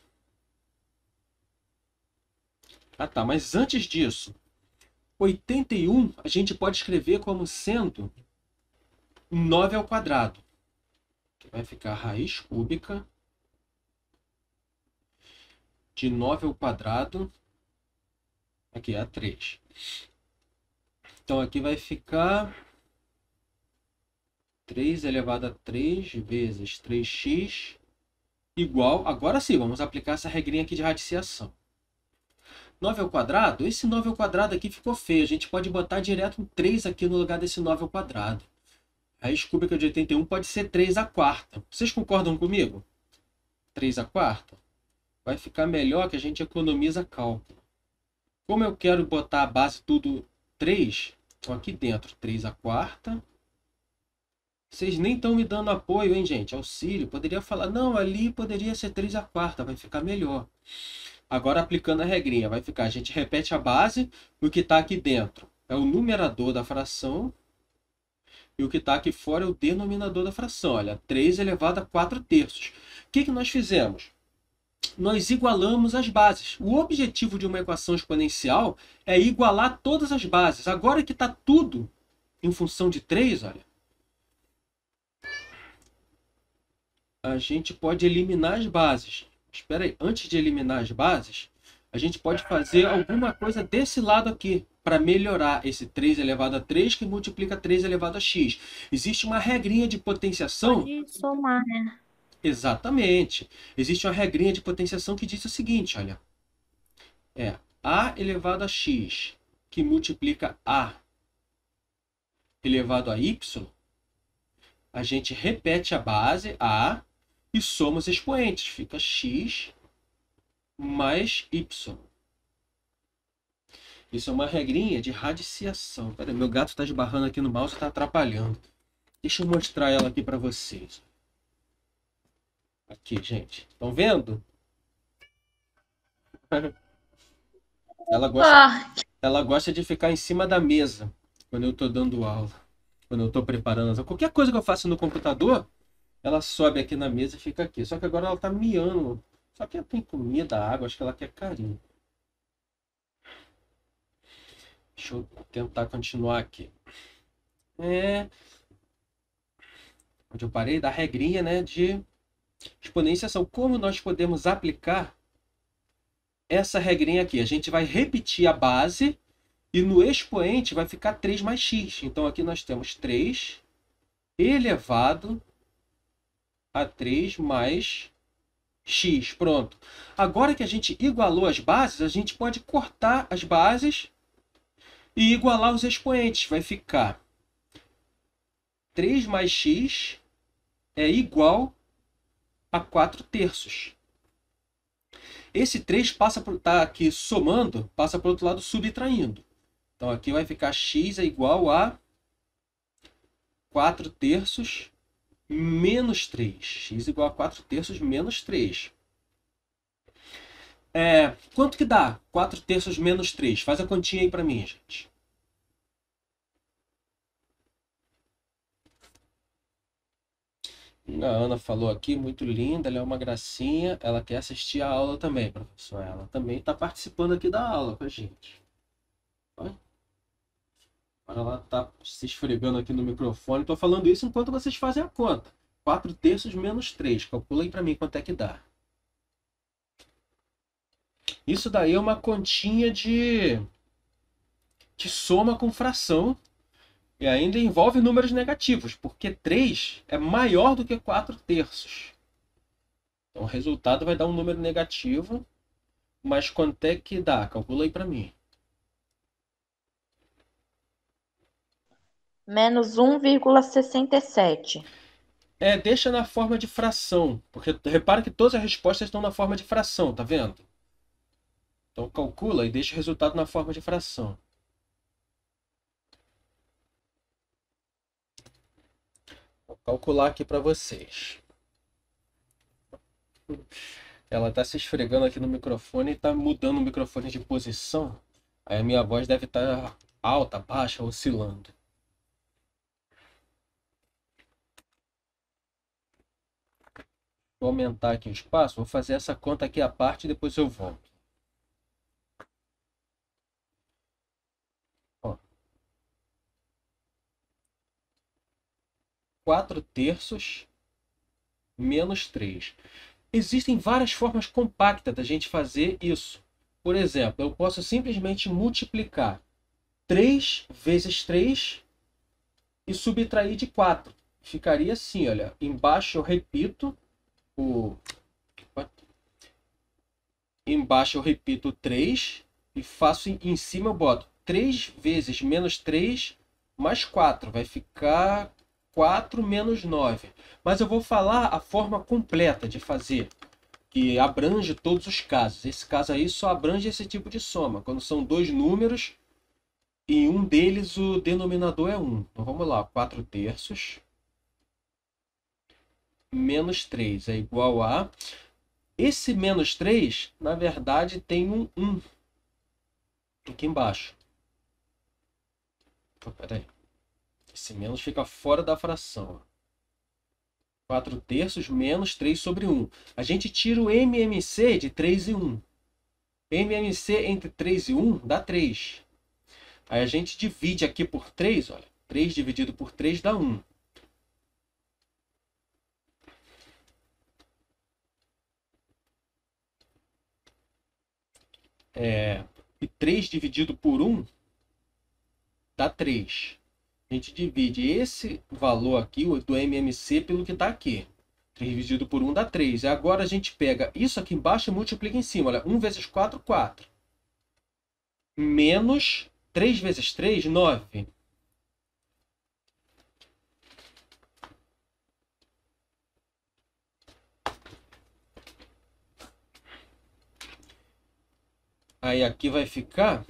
Ah, tá, mas antes disso, oitenta e um a gente pode escrever como sendo nove ao quadrado. Que vai ficar a raiz cúbica de nove ao quadrado... Aqui é a três. Então, aqui vai ficar três elevado a três vezes três x igual... Agora sim, vamos aplicar essa regrinha aqui de radiciação. nove ao quadrado? Esse nove ao quadrado aqui ficou feio. A gente pode botar direto um três aqui no lugar desse nove ao quadrado. A raiz cúbica de oitenta e um pode ser três à quarta. Vocês concordam comigo? três à quarta? Vai ficar melhor que a gente economiza cálculo. Como eu quero botar a base tudo três, então aqui dentro, três a quarta. Vocês nem estão me dando apoio, hein, gente? Auxílio. Poderia falar, não, ali poderia ser três a quarta, vai ficar melhor. Agora, aplicando a regrinha, vai ficar, a gente repete a base, o que está aqui dentro é o numerador da fração, e o que está aqui fora é o denominador da fração. Olha, três elevado a quatro terços. O que, que nós fizemos? Nós igualamos as bases. O objetivo de uma equação exponencial é igualar todas as bases. Agora que está tudo em função de três, olha, a gente pode eliminar as bases. Espera aí, antes de eliminar as bases, a gente pode fazer alguma coisa desse lado aqui para melhorar esse três elevado a três que multiplica três elevado a x. Existe uma regrinha de potenciação... Pode somar, né? Exatamente. Existe uma regrinha de potenciação que diz o seguinte, olha. É a elevado a x, que multiplica a elevado a y. A gente repete a base, a, e soma os expoentes. Fica x mais y. Isso é uma regrinha de radiciação. Pera aí, meu gato está esbarrando aqui no mouse e está atrapalhando. Deixa eu mostrar ela aqui para vocês. Aqui, gente. Estão vendo? Ela gosta, ah. ela gosta de ficar em cima da mesa quando eu estou dando aula. Quando eu estou preparando aula. Qualquer coisa que eu faço no computador, ela sobe aqui na mesa e fica aqui. Só que agora ela está miando. Só que ela tem comida, água. Acho que ela quer carinho. Deixa eu tentar continuar aqui. É... Onde eu parei? Da regrinha, né? De... exponenciação. Como nós podemos aplicar essa regrinha aqui? A gente vai repetir a base e no expoente vai ficar três mais x. Então aqui nós temos três elevado a três mais x. Pronto. Agora que a gente igualou as bases, a gente pode cortar as bases e igualar os expoentes. Vai ficar três mais x é igual a quatro terços. Esse três passa por tá aqui somando, passa para o outro lado subtraindo. Então aqui vai ficar x é igual a quatro terços menos três. X igual a quatro terços menos três. É, quanto que dá quatro terços menos três? Faz a continha aí para mim, gente. A Ana falou aqui, muito linda, ela é uma gracinha, ela quer assistir a aula também, professor. Ela também está participando aqui da aula com a gente. Olha. Ela está se esfregando aqui no microfone. Estou falando isso enquanto vocês fazem a conta. quatro terços menos três. Calcula aí para mim quanto é que dá. Isso daí é uma continha de... que soma com fração. E ainda envolve números negativos, porque três é maior do que quatro terços. Então o resultado vai dar um número negativo. Mas quanto é que dá? Calcula aí para mim. Menos um vírgula sessenta e sete. É, deixa na forma de fração. Porque repara que todas as respostas estão na forma de fração, tá vendo? Então calcula e deixa o resultado na forma de fração. Calcular aqui para vocês. Ela está se esfregando aqui no microfone e está mudando o microfone de posição. Aí a minha voz deve estar tá alta, baixa, oscilando. Vou aumentar aqui o espaço. Vou fazer essa conta aqui à parte e depois eu volto. quatro terços menos três. Existem várias formas compactas da gente fazer isso. Por exemplo, eu posso simplesmente multiplicar três vezes três e subtrair de quatro. Ficaria assim, olha. Embaixo eu repito o... Embaixo eu repito três e faço em cima eu boto três vezes menos três mais quatro. Vai ficar... quatro menos nove. Mas eu vou falar a forma completa de fazer, que abrange todos os casos. Esse caso aí só abrange esse tipo de soma, quando são dois números e um deles o denominador é um. Então vamos lá, quatro terços menos três é igual a... Esse menos três, na verdade, tem um um aqui embaixo. Oh, peraí. Esse menos fica fora da fração. quatro terços menos três sobre um. A gente tira o M M C de três e um. M M C entre três e um dá três. Aí a gente divide aqui por três. Olha, três dividido por três dá um. É, e três dividido por um dá três. A gente divide esse valor aqui, o do M M C, pelo que está aqui. três dividido por um dá três. E agora a gente pega isso aqui embaixo e multiplica em cima. Olha, um vezes quatro, quatro. Menos três vezes três, nove. Aí aqui vai ficar...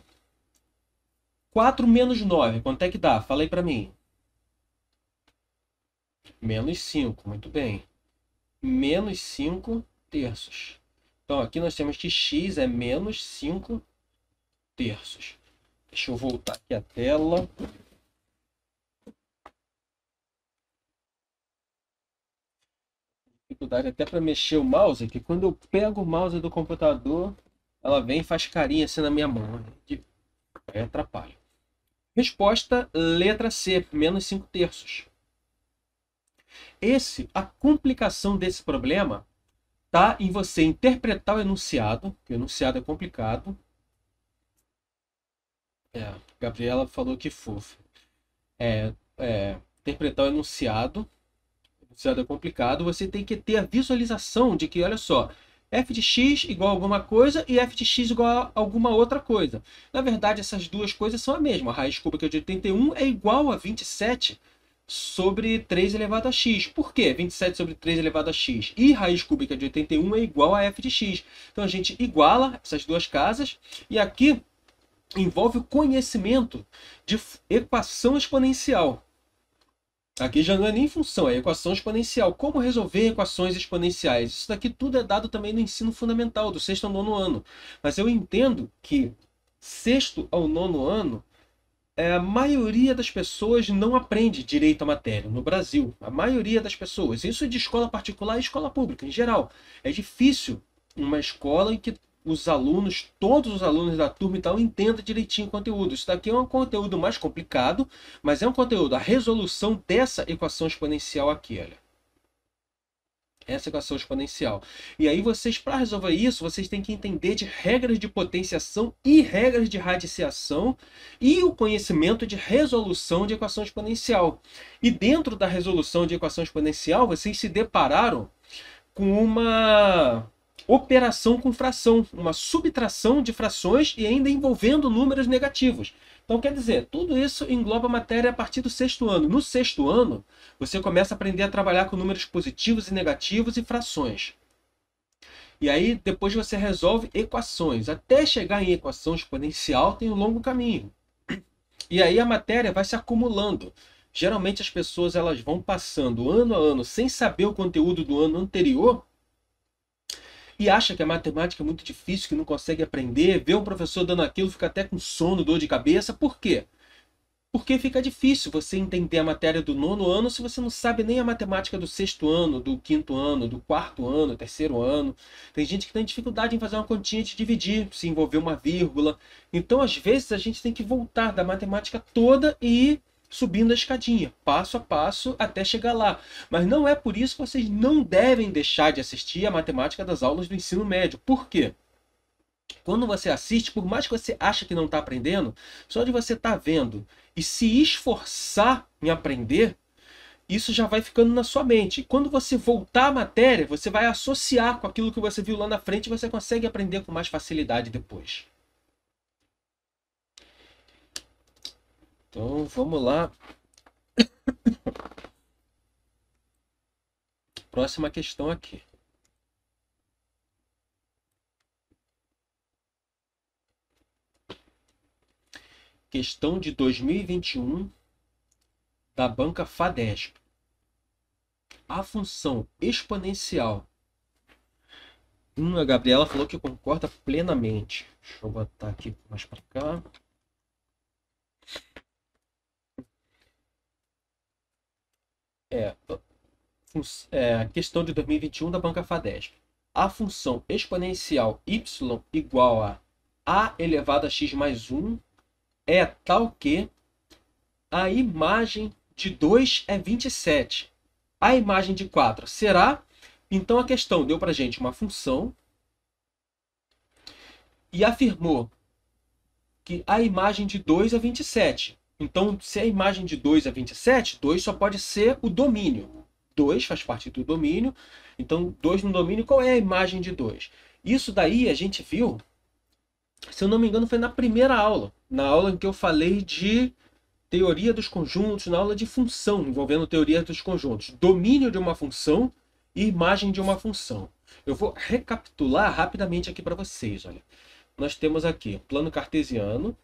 quatro menos nove, quanto é que dá? Fala aí para mim. Menos cinco, muito bem. Menos cinco terços. Então, aqui nós temos que x é menos cinco terços. Deixa eu voltar aqui a tela. Dificuldade até para mexer o mouse, que quando eu pego o mouse do computador, ela vem e faz carinha assim na minha mão. Aí atrapalha. Resposta, letra C, menos cinco terços. Esse, a complicação desse problema está em você interpretar o enunciado, que o enunciado é complicado. É, a Gabriela falou que fofa. É, é, interpretar o enunciado, o enunciado é complicado, você tem que ter a visualização de que, olha só, f de x igual a alguma coisa e f de x igual a alguma outra coisa. Na verdade, essas duas coisas são a mesma. A raiz cúbica de oitenta e um é igual a vinte e sete sobre três elevado a x. Por quê? vinte e sete sobre três elevado a x e raiz cúbica de oitenta e um é igual a f de x. Então, a gente iguala essas duas casas e aqui envolve o conhecimento de equação exponencial. Aqui já não é nem função, é equação exponencial. Como resolver equações exponenciais? Isso daqui tudo é dado também no ensino fundamental, do sexto ao nono ano. Mas eu entendo que sexto ao nono ano a maioria das pessoas não aprende direito à matéria no Brasil. A maioria das pessoas. Isso é de escola particular e escola pública, em geral. É difícil uma escola em que os alunos, todos os alunos da turma e tal, entendam direitinho o conteúdo. Isso daqui é um conteúdo mais complicado, mas é um conteúdo. A resolução dessa equação exponencial aqui, olha. Essa equação exponencial. E aí vocês, para resolver isso, vocês têm que entender de regras de potenciação e regras de radiciação e o conhecimento de resolução de equação exponencial. E dentro da resolução de equação exponencial, vocês se depararam com uma operação com fração, uma subtração de frações e ainda envolvendo números negativos. Então, quer dizer, tudo isso engloba a matéria a partir do sexto ano. No sexto ano, você começa a aprender a trabalhar com números positivos e negativos e frações. E aí, depois você resolve equações. Até chegar em equação exponencial, tem um longo caminho. E aí a matéria vai se acumulando. Geralmente as pessoas elas vão passando ano a ano, sem saber o conteúdo do ano anterior, e acha que a matemática é muito difícil, que não consegue aprender, vê um professor dando aquilo, fica até com sono, dor de cabeça. Por quê? Porque fica difícil você entender a matéria do nono ano se você não sabe nem a matemática do sexto ano, do quinto ano, do quarto ano, terceiro ano. Tem gente que tem dificuldade em fazer uma continha de dividir, se envolver uma vírgula. Então, às vezes, a gente tem que voltar da matemática toda e ir subindo a escadinha, passo a passo, até chegar lá. Mas não é por isso que vocês não devem deixar de assistir a matemática das aulas do ensino médio. Por quê? Quando você assiste, por mais que você ache que não está aprendendo, só de você estar vendo e se esforçar em aprender, isso já vai ficando na sua mente. Quando você voltar à matéria, você vai associar com aquilo que você viu lá na frente e você consegue aprender com mais facilidade depois. Então, vamos lá. Próxima questão aqui. Questão de dois mil e vinte e um da Banca Fadesp. A função exponencial. Hum, a Gabriela falou que concorda plenamente. Deixa eu botar aqui mais para cá. É, é a questão de dois mil e vinte e um da Banca Fadesp. A função exponencial y igual a a elevado a x mais um é tal que a imagem de dois é vinte e sete. A imagem de quatro será... Então a questão deu para a gente uma função e afirmou que a imagem de dois é vinte e sete. Então, se a imagem de dois é vinte e sete, dois só pode ser o domínio. dois faz parte do domínio. Então, dois no domínio, qual é a imagem de dois? Isso daí a gente viu, se eu não me engano, foi na primeira aula. Na aula em que eu falei de teoria dos conjuntos, na aula de função, envolvendo teoria dos conjuntos. Domínio de uma função e imagem de uma função. Eu vou recapitular rapidamente aqui para vocês. Olha. Nós temos aqui plano cartesiano.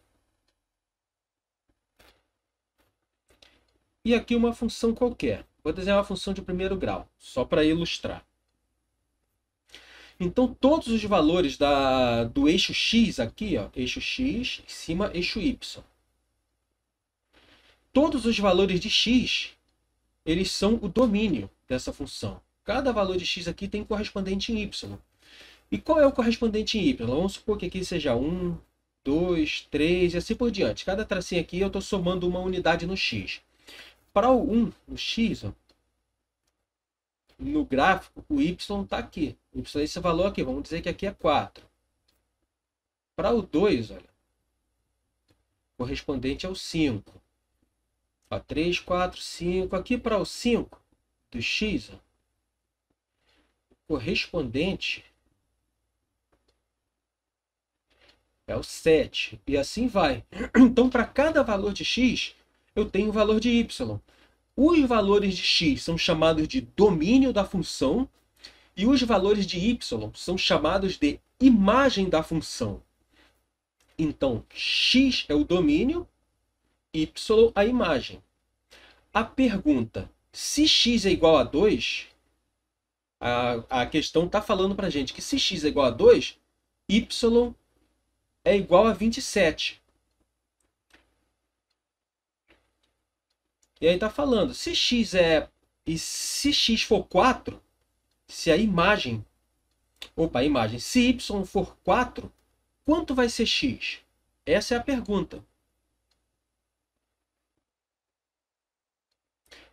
E aqui uma função qualquer. Vou desenhar uma função de primeiro grau, só para ilustrar. Então, todos os valores da, do eixo x aqui, ó, eixo x, em cima, eixo y. Todos os valores de x, eles são o domínio dessa função. Cada valor de x aqui tem correspondente em y. E qual é o correspondente em y? Vamos supor que aqui seja um, dois, três e assim por diante. Cada tracinho aqui eu estou somando uma unidade no x. Para o um, no x, ó, no gráfico, o y está aqui. Y é esse valor aqui. Vamos dizer que aqui é quatro. Para o dois, olha, correspondente ao cinco. Ó, três, quatro, cinco. Aqui para o cinco do x, ó, correspondente é o sete. E assim vai. Então, para cada valor de x, eu tenho o valor de y. Os valores de x são chamados de domínio da função e os valores de y são chamados de imagem da função. Então, x é o domínio, y a imagem. A pergunta, se x é igual a dois, a, a questão está falando para a gente que se x é igual a dois, y é igual a vinte e sete. E aí está falando, se x é e se x for quatro, se a imagem, opa, a imagem, se y for quatro, quanto vai ser x? Essa é a pergunta.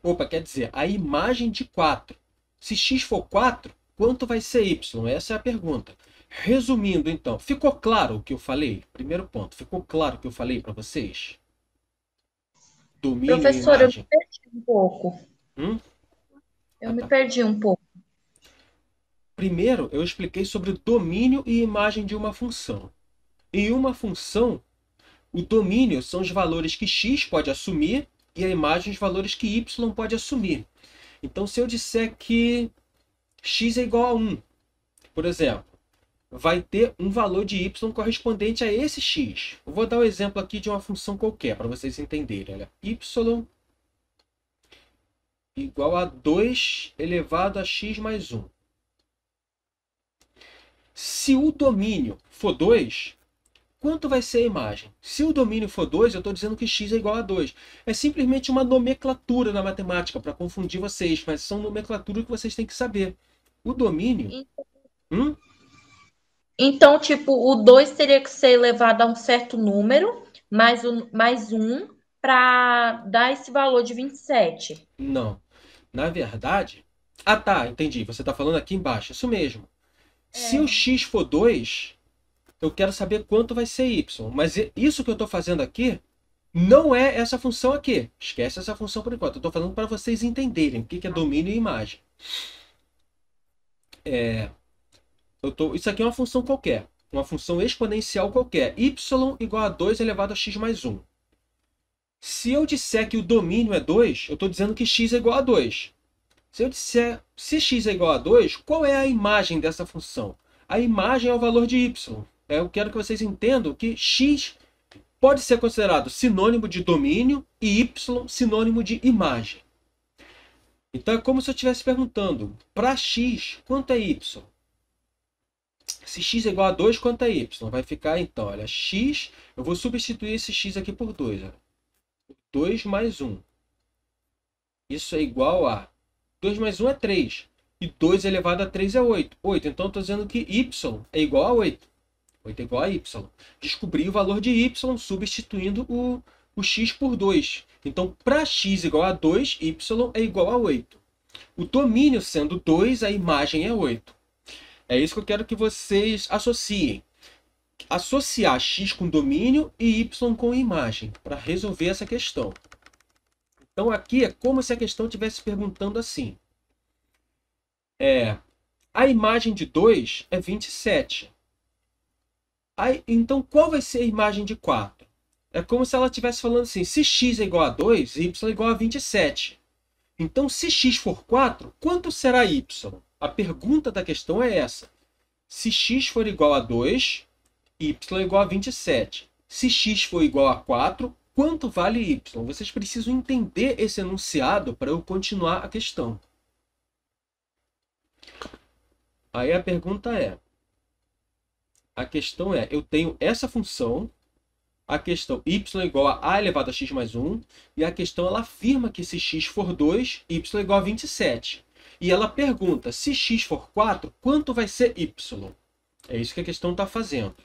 Opa, quer dizer, a imagem de quatro. Se x for quatro, quanto vai ser y? Essa é a pergunta. Resumindo, então, ficou claro o que eu falei? Primeiro ponto, ficou claro o que eu falei para vocês? Domínio Professor, eu me perdi um pouco. Hum? Eu ah, me tá. perdi um pouco. Primeiro, eu expliquei sobre o domínio e imagem de uma função. Em uma função, o domínio são os valores que x pode assumir e a imagem os valores que y pode assumir. Então, se eu disser que x é igual a um, por exemplo, vai ter um valor de y correspondente a esse x. Eu vou dar um exemplo aqui de uma função qualquer, para vocês entenderem. Olha, y igual a dois elevado a x mais um. Se o domínio for dois, quanto vai ser a imagem? Se o domínio for dois, eu estou dizendo que x é igual a dois. É simplesmente uma nomenclatura na matemática, para confundir vocês, mas são nomenclaturas que vocês têm que saber. O domínio... Então, hum? então tipo, o dois teria que ser elevado a um certo número, mais um, mais um para dar esse valor de vinte e sete. Não. Na verdade... Ah, tá, entendi. Você está falando aqui embaixo. Isso mesmo. É. Se o x for dois, eu quero saber quanto vai ser y. Mas isso que eu estou fazendo aqui não é essa função aqui. Esquece essa função por enquanto. Eu estou falando para vocês entenderem o que é domínio e imagem. É, eu tô, isso aqui é uma função qualquer. Uma função exponencial qualquer. Y igual a dois elevado a x mais um. Se eu disser que o domínio é dois, eu estou dizendo que x é igual a dois. Se eu disser, se x é igual a dois, qual é a imagem dessa função? A imagem é o valor de y. Eu quero que vocês entendam que x pode ser considerado sinônimo de domínio e y sinônimo de imagem. Então é como se eu estivesse perguntando, para x, quanto é y? Se x é igual a dois, quanto é y? Vai ficar então, olha, x, eu vou substituir esse x aqui por dois. Olha. dois mais um. Isso é igual a... dois mais um é três. E dois elevado a três é oito. oito. Então, eu estou dizendo que y é igual a oito. oito é igual a y. Descobri o valor de y substituindo o, o x por dois. Então, para x igual a dois, y é igual a oito. O domínio sendo dois, a imagem é oito. É isso que eu quero que vocês associem. Associar x com domínio e y com imagem, para resolver essa questão. Então, aqui é como se a questão estivesse perguntando assim. É, a imagem de dois é vinte e sete. Aí, então, qual vai ser a imagem de quatro? É como se ela estivesse falando assim, se x é igual a dois, y é igual a vinte e sete. Então, se x for quatro, quanto será y? A pergunta da questão é essa. Se x for igual a dois, y é igual a vinte e sete. Se x for igual a quatro, quanto vale y? Vocês precisam entender esse enunciado para eu continuar a questão. Aí a pergunta é, a questão é, eu tenho essa função, a questão y é igual a a elevado a x mais um, e a questão ela afirma que se x for dois, y é igual a vinte e sete. E ela pergunta, se x for quatro, quanto vai ser y? É isso que a questão está fazendo.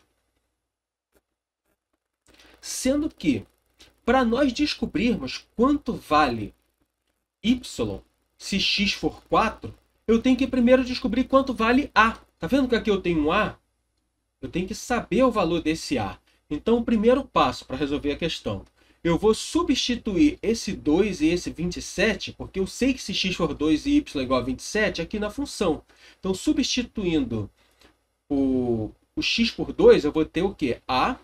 Sendo que, para nós descobrirmos quanto vale y, se x for quatro, eu tenho que primeiro descobrir quanto vale a. Tá vendo que aqui eu tenho um a? Eu tenho que saber o valor desse a. Então, o primeiro passo para resolver a questão. Eu vou substituir esse dois e esse vinte e sete, porque eu sei que se x for dois e y é igual a vinte e sete, aqui na função. Então, substituindo o, o x por dois, eu vou ter o quê? A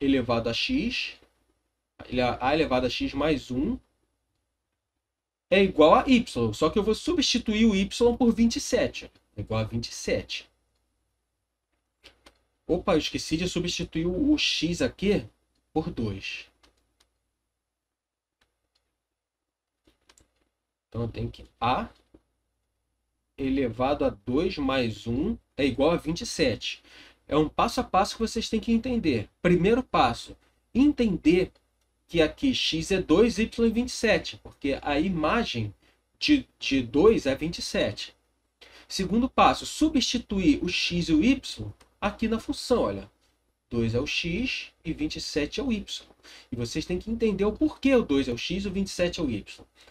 elevado a x... a elevado a x mais um é igual a y. Só que eu vou substituir o y por vinte e sete. É igual a vinte e sete. Opa, eu esqueci de substituir o x aqui por dois. Então, eu tenho que a elevado a dois mais um é igual a vinte e sete. É um passo a passo que vocês têm que entender. Primeiro passo, entender que aqui x é dois, y é vinte e sete, porque a imagem de, de dois é vinte e sete. Segundo passo, substituir o x e o y aqui na função. Olha, dois é o x e vinte e sete é o y. E vocês têm que entender o porquê o dois é o x e o vinte e sete é o y.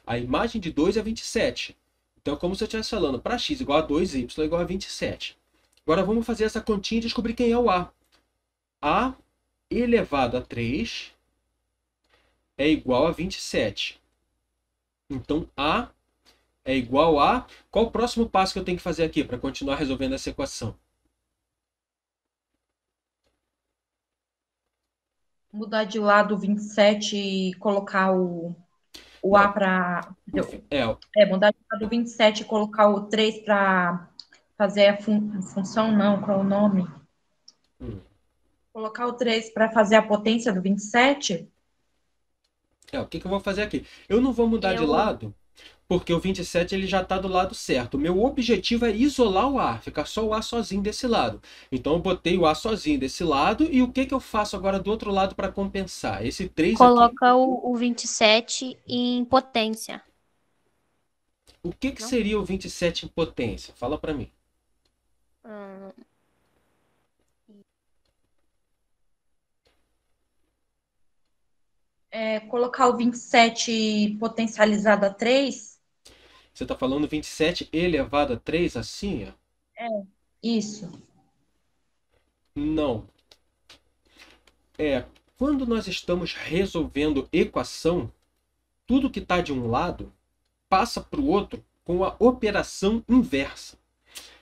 A imagem de dois é vinte e sete. Então, como se eu estivesse falando, para x igual a dois, y é igual a vinte e sete. Agora, vamos fazer essa continha e descobrir quem é o a. a elevado a três é igual a vinte e sete. Então, a é igual a... Qual o próximo passo que eu tenho que fazer aqui para continuar resolvendo essa equação? Mudar de lado vinte e sete e colocar o, o A para... É. é, mudar de lado vinte e sete e colocar o três para fazer a fun... função, não, qual é o nome? Hum. Colocar o três para fazer a potência do vinte e sete? É, o que, que eu vou fazer aqui? Eu não vou mudar eu... de lado... Porque o vinte e sete ele já está do lado certo. O meu objetivo é isolar o A, ficar só o A sozinho desse lado. Então, eu botei o A sozinho desse lado. E o que, que eu faço agora do outro lado para compensar? Esse três Coloca aqui... o, o vinte e sete em potência. O que, que seria o vinte e sete em potência? Fala para mim. Hum... É, colocar o vinte e sete potencializado a três. Você está falando vinte e sete elevado a três, assim? Ó. É, isso. Não. É, quando nós estamos resolvendo equação, tudo que está de um lado passa para o outro com a operação inversa.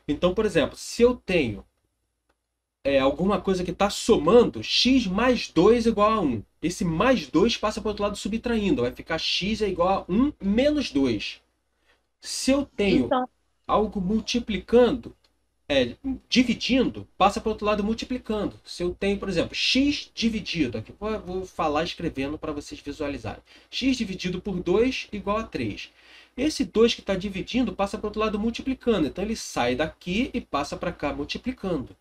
Então, por exemplo, se eu tenho... É alguma coisa que está somando, x mais dois igual a um. Esse mais dois passa para o outro lado subtraindo. Vai ficar x é igual a um menos dois. Se eu tenho então... algo multiplicando, é, dividindo, passa para o outro lado multiplicando. Se eu tenho, por exemplo, x dividido, aqui eu vou falar escrevendo para vocês visualizarem. X dividido por dois igual a três. Esse dois que está dividindo passa para o outro lado multiplicando. Então ele sai daqui e passa para cá multiplicando.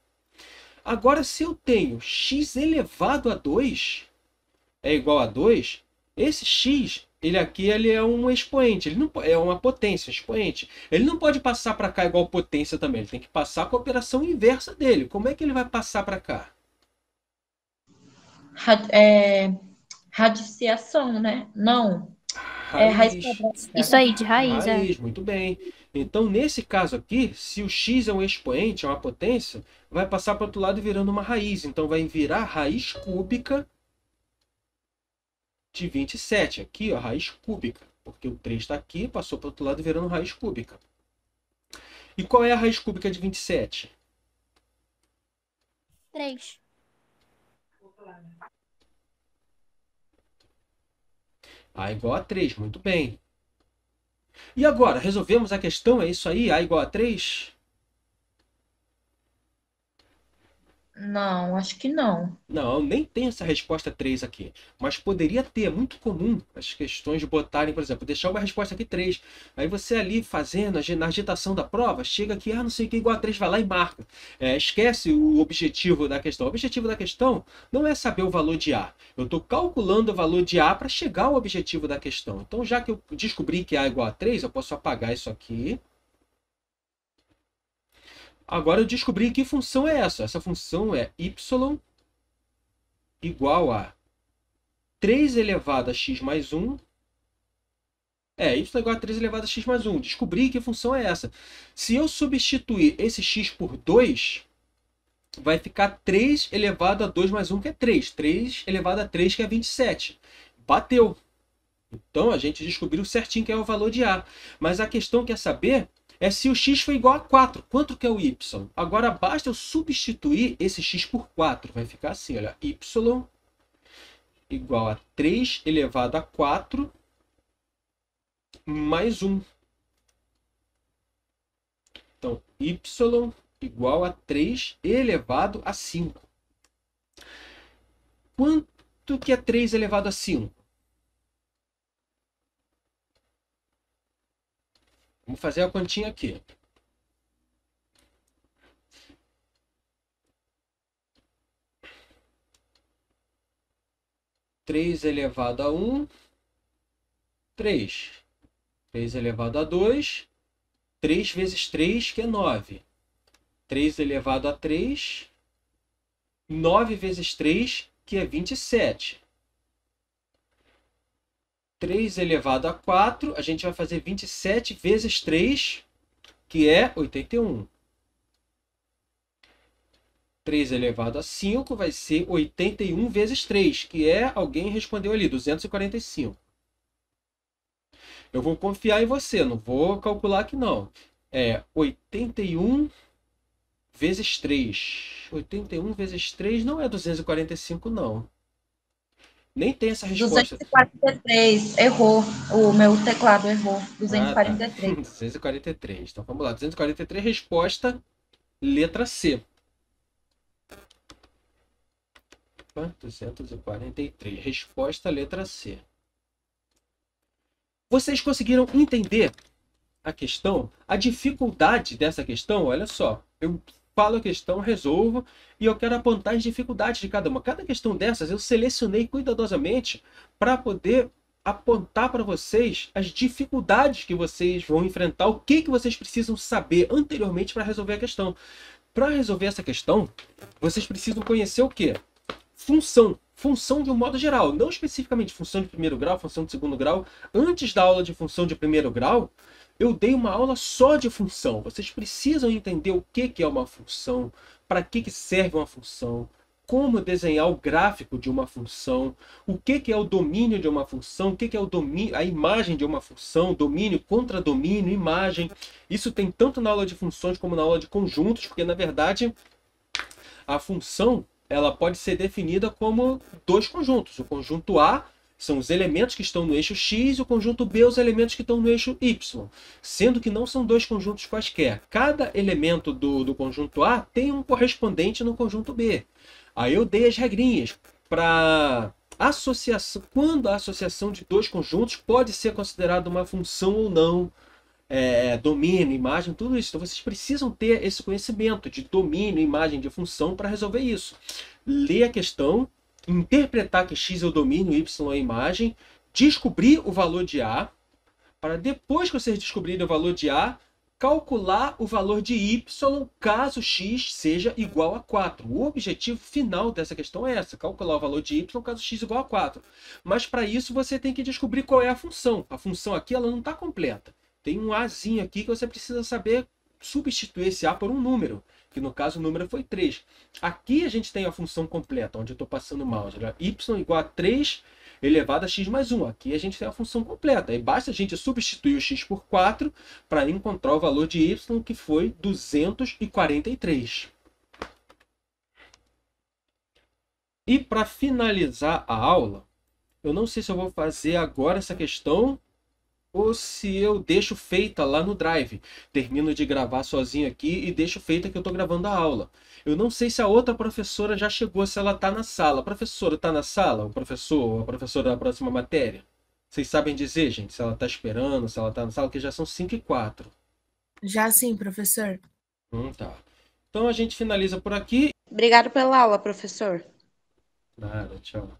Agora, se eu tenho x elevado a dois é igual a dois, esse x, ele aqui ele é um expoente, ele não, é uma potência, um expoente. Ele não pode passar para cá igual potência também, ele tem que passar com a operação inversa dele. Como é que ele vai passar para cá? Rad, é, radiciação, né? Não. Raiz. É, raiz Isso aí, de raiz. Raiz, é. Muito bem. Então, nesse caso aqui, se o x é um expoente, é uma potência, vai passar para o outro lado virando uma raiz. Então, vai virar raiz cúbica de vinte e sete. Aqui, ó, raiz cúbica. Porque o três está aqui, passou para o outro lado virando raiz cúbica. E qual é a raiz cúbica de vinte e sete? três. A igual a três, muito bem. E agora, resolvemos a questão? É isso aí? A igual a três? Não, acho que não. Não, nem tem essa resposta três aqui. Mas poderia ter, é muito comum as questões de botarem, por exemplo, deixar uma resposta aqui três. Aí você ali fazendo, na agitação da prova, chega aqui, ah, não sei o que, igual a três, vai lá e marca. É, esquece o objetivo da questão. O objetivo da questão não é saber o valor de A. Eu estou calculando o valor de A para chegar ao objetivo da questão. Então, já que eu descobri que A é igual a três, eu posso apagar isso aqui. Agora eu descobri que função é essa. Essa função é y igual a três elevado a x mais um. É, y igual a três elevado a x mais um. Descobri que função é essa. Se eu substituir esse x por dois, vai ficar três elevado a dois mais um, que é três. três elevado a três, que é vinte e sete. Bateu. Então, a gente descobriu certinho que é o valor de A. Mas a questão que é saber... é se o x foi igual a quatro. Quanto que é o y? Agora, basta eu substituir esse x por quatro. Vai ficar assim, olha. Y igual a três elevado a quatro mais um. Então, y igual a três elevado a cinco. Quanto que é três elevado a cinco? Vamos fazer a continha aqui. três elevado a um, três. três elevado a dois, três vezes três, que é nove. três elevado a três, nove vezes três, que é vinte e sete. três elevado a quatro, a gente vai fazer vinte e sete vezes três, que é oitenta e um. três elevado a cinco vai ser oitenta e um vezes três, que é, alguém respondeu ali, duzentos e quarenta e cinco. Eu vou confiar em você, não vou calcular aqui não. É oitenta e um vezes três. oitenta e um vezes três não é duzentos e quarenta e cinco, não. Nem tem essa resposta. duzentos e quarenta e três, errou. O meu teclado errou. duzentos e quarenta e três. Ah, tá. duzentos e quarenta e três. Então vamos lá. duzentos e quarenta e três, resposta, letra C. duzentos e quarenta e três, resposta, letra C. Vocês conseguiram entender a questão? A dificuldade dessa questão? Olha só, eu falo a questão, resolvo, e eu quero apontar as dificuldades de cada uma. Cada questão dessas eu selecionei cuidadosamente para poder apontar para vocês as dificuldades que vocês vão enfrentar, o que, que vocês precisam saber anteriormente para resolver a questão. Para resolver essa questão, vocês precisam conhecer o quê? Função. Função de um modo geral, não especificamente função de primeiro grau, função de segundo grau. Antes da aula de função de primeiro grau, eu dei uma aula só de função. Vocês precisam entender o que é uma função, para que serve uma função, como desenhar o gráfico de uma função, o que é o domínio de uma função, o que é o domínio, a imagem de uma função, domínio, contradomínio, imagem. Isso tem tanto na aula de funções como na aula de conjuntos, porque, na verdade, a função... ela pode ser definida como dois conjuntos. O conjunto A são os elementos que estão no eixo X e o conjunto B os elementos que estão no eixo Y. Sendo que não são dois conjuntos quaisquer. Cada elemento do, do conjunto A tem um correspondente no conjunto B. Aí eu dei as regrinhas para associação. Quando a associação de dois conjuntos pode ser considerada uma função ou não. É, domínio, imagem, tudo isso. Então vocês precisam ter esse conhecimento de domínio, imagem, de função para resolver isso. Ler a questão, interpretar que X é o domínio, Y é a imagem, descobrir o valor de A, para depois que vocês descobrirem o valor de A, calcular o valor de Y caso X seja igual a quatro. O objetivo final dessa questão é essa, calcular o valor de Y caso X igual a quatro. Mas para isso você tem que descobrir qual é a função. A função aqui ela não está completa. Tem um Azinho aqui que você precisa saber substituir esse A por um número, que no caso o número foi três. Aqui a gente tem a função completa, onde eu estou passando o mouse. Y igual a três elevado a x mais um. Aqui a gente tem a função completa. E basta a gente substituir o x por quatro para encontrar o valor de y, que foi duzentos e quarenta e três. E para finalizar a aula, eu não sei se eu vou fazer agora essa questão ou se eu deixo feita lá no Drive. Termino de gravar sozinho aqui e deixo feita que eu estou gravando a aula. Eu não sei se a outra professora já chegou, se ela está na sala. A professora está na sala? O professor ou a professora da próxima matéria? Vocês sabem dizer, gente, se ela está esperando, se ela está na sala, que já são cinco e quatro. Já sim, professor. Hum, tá. Então a gente finaliza por aqui. Obrigado pela aula, professor. Nada, tchau.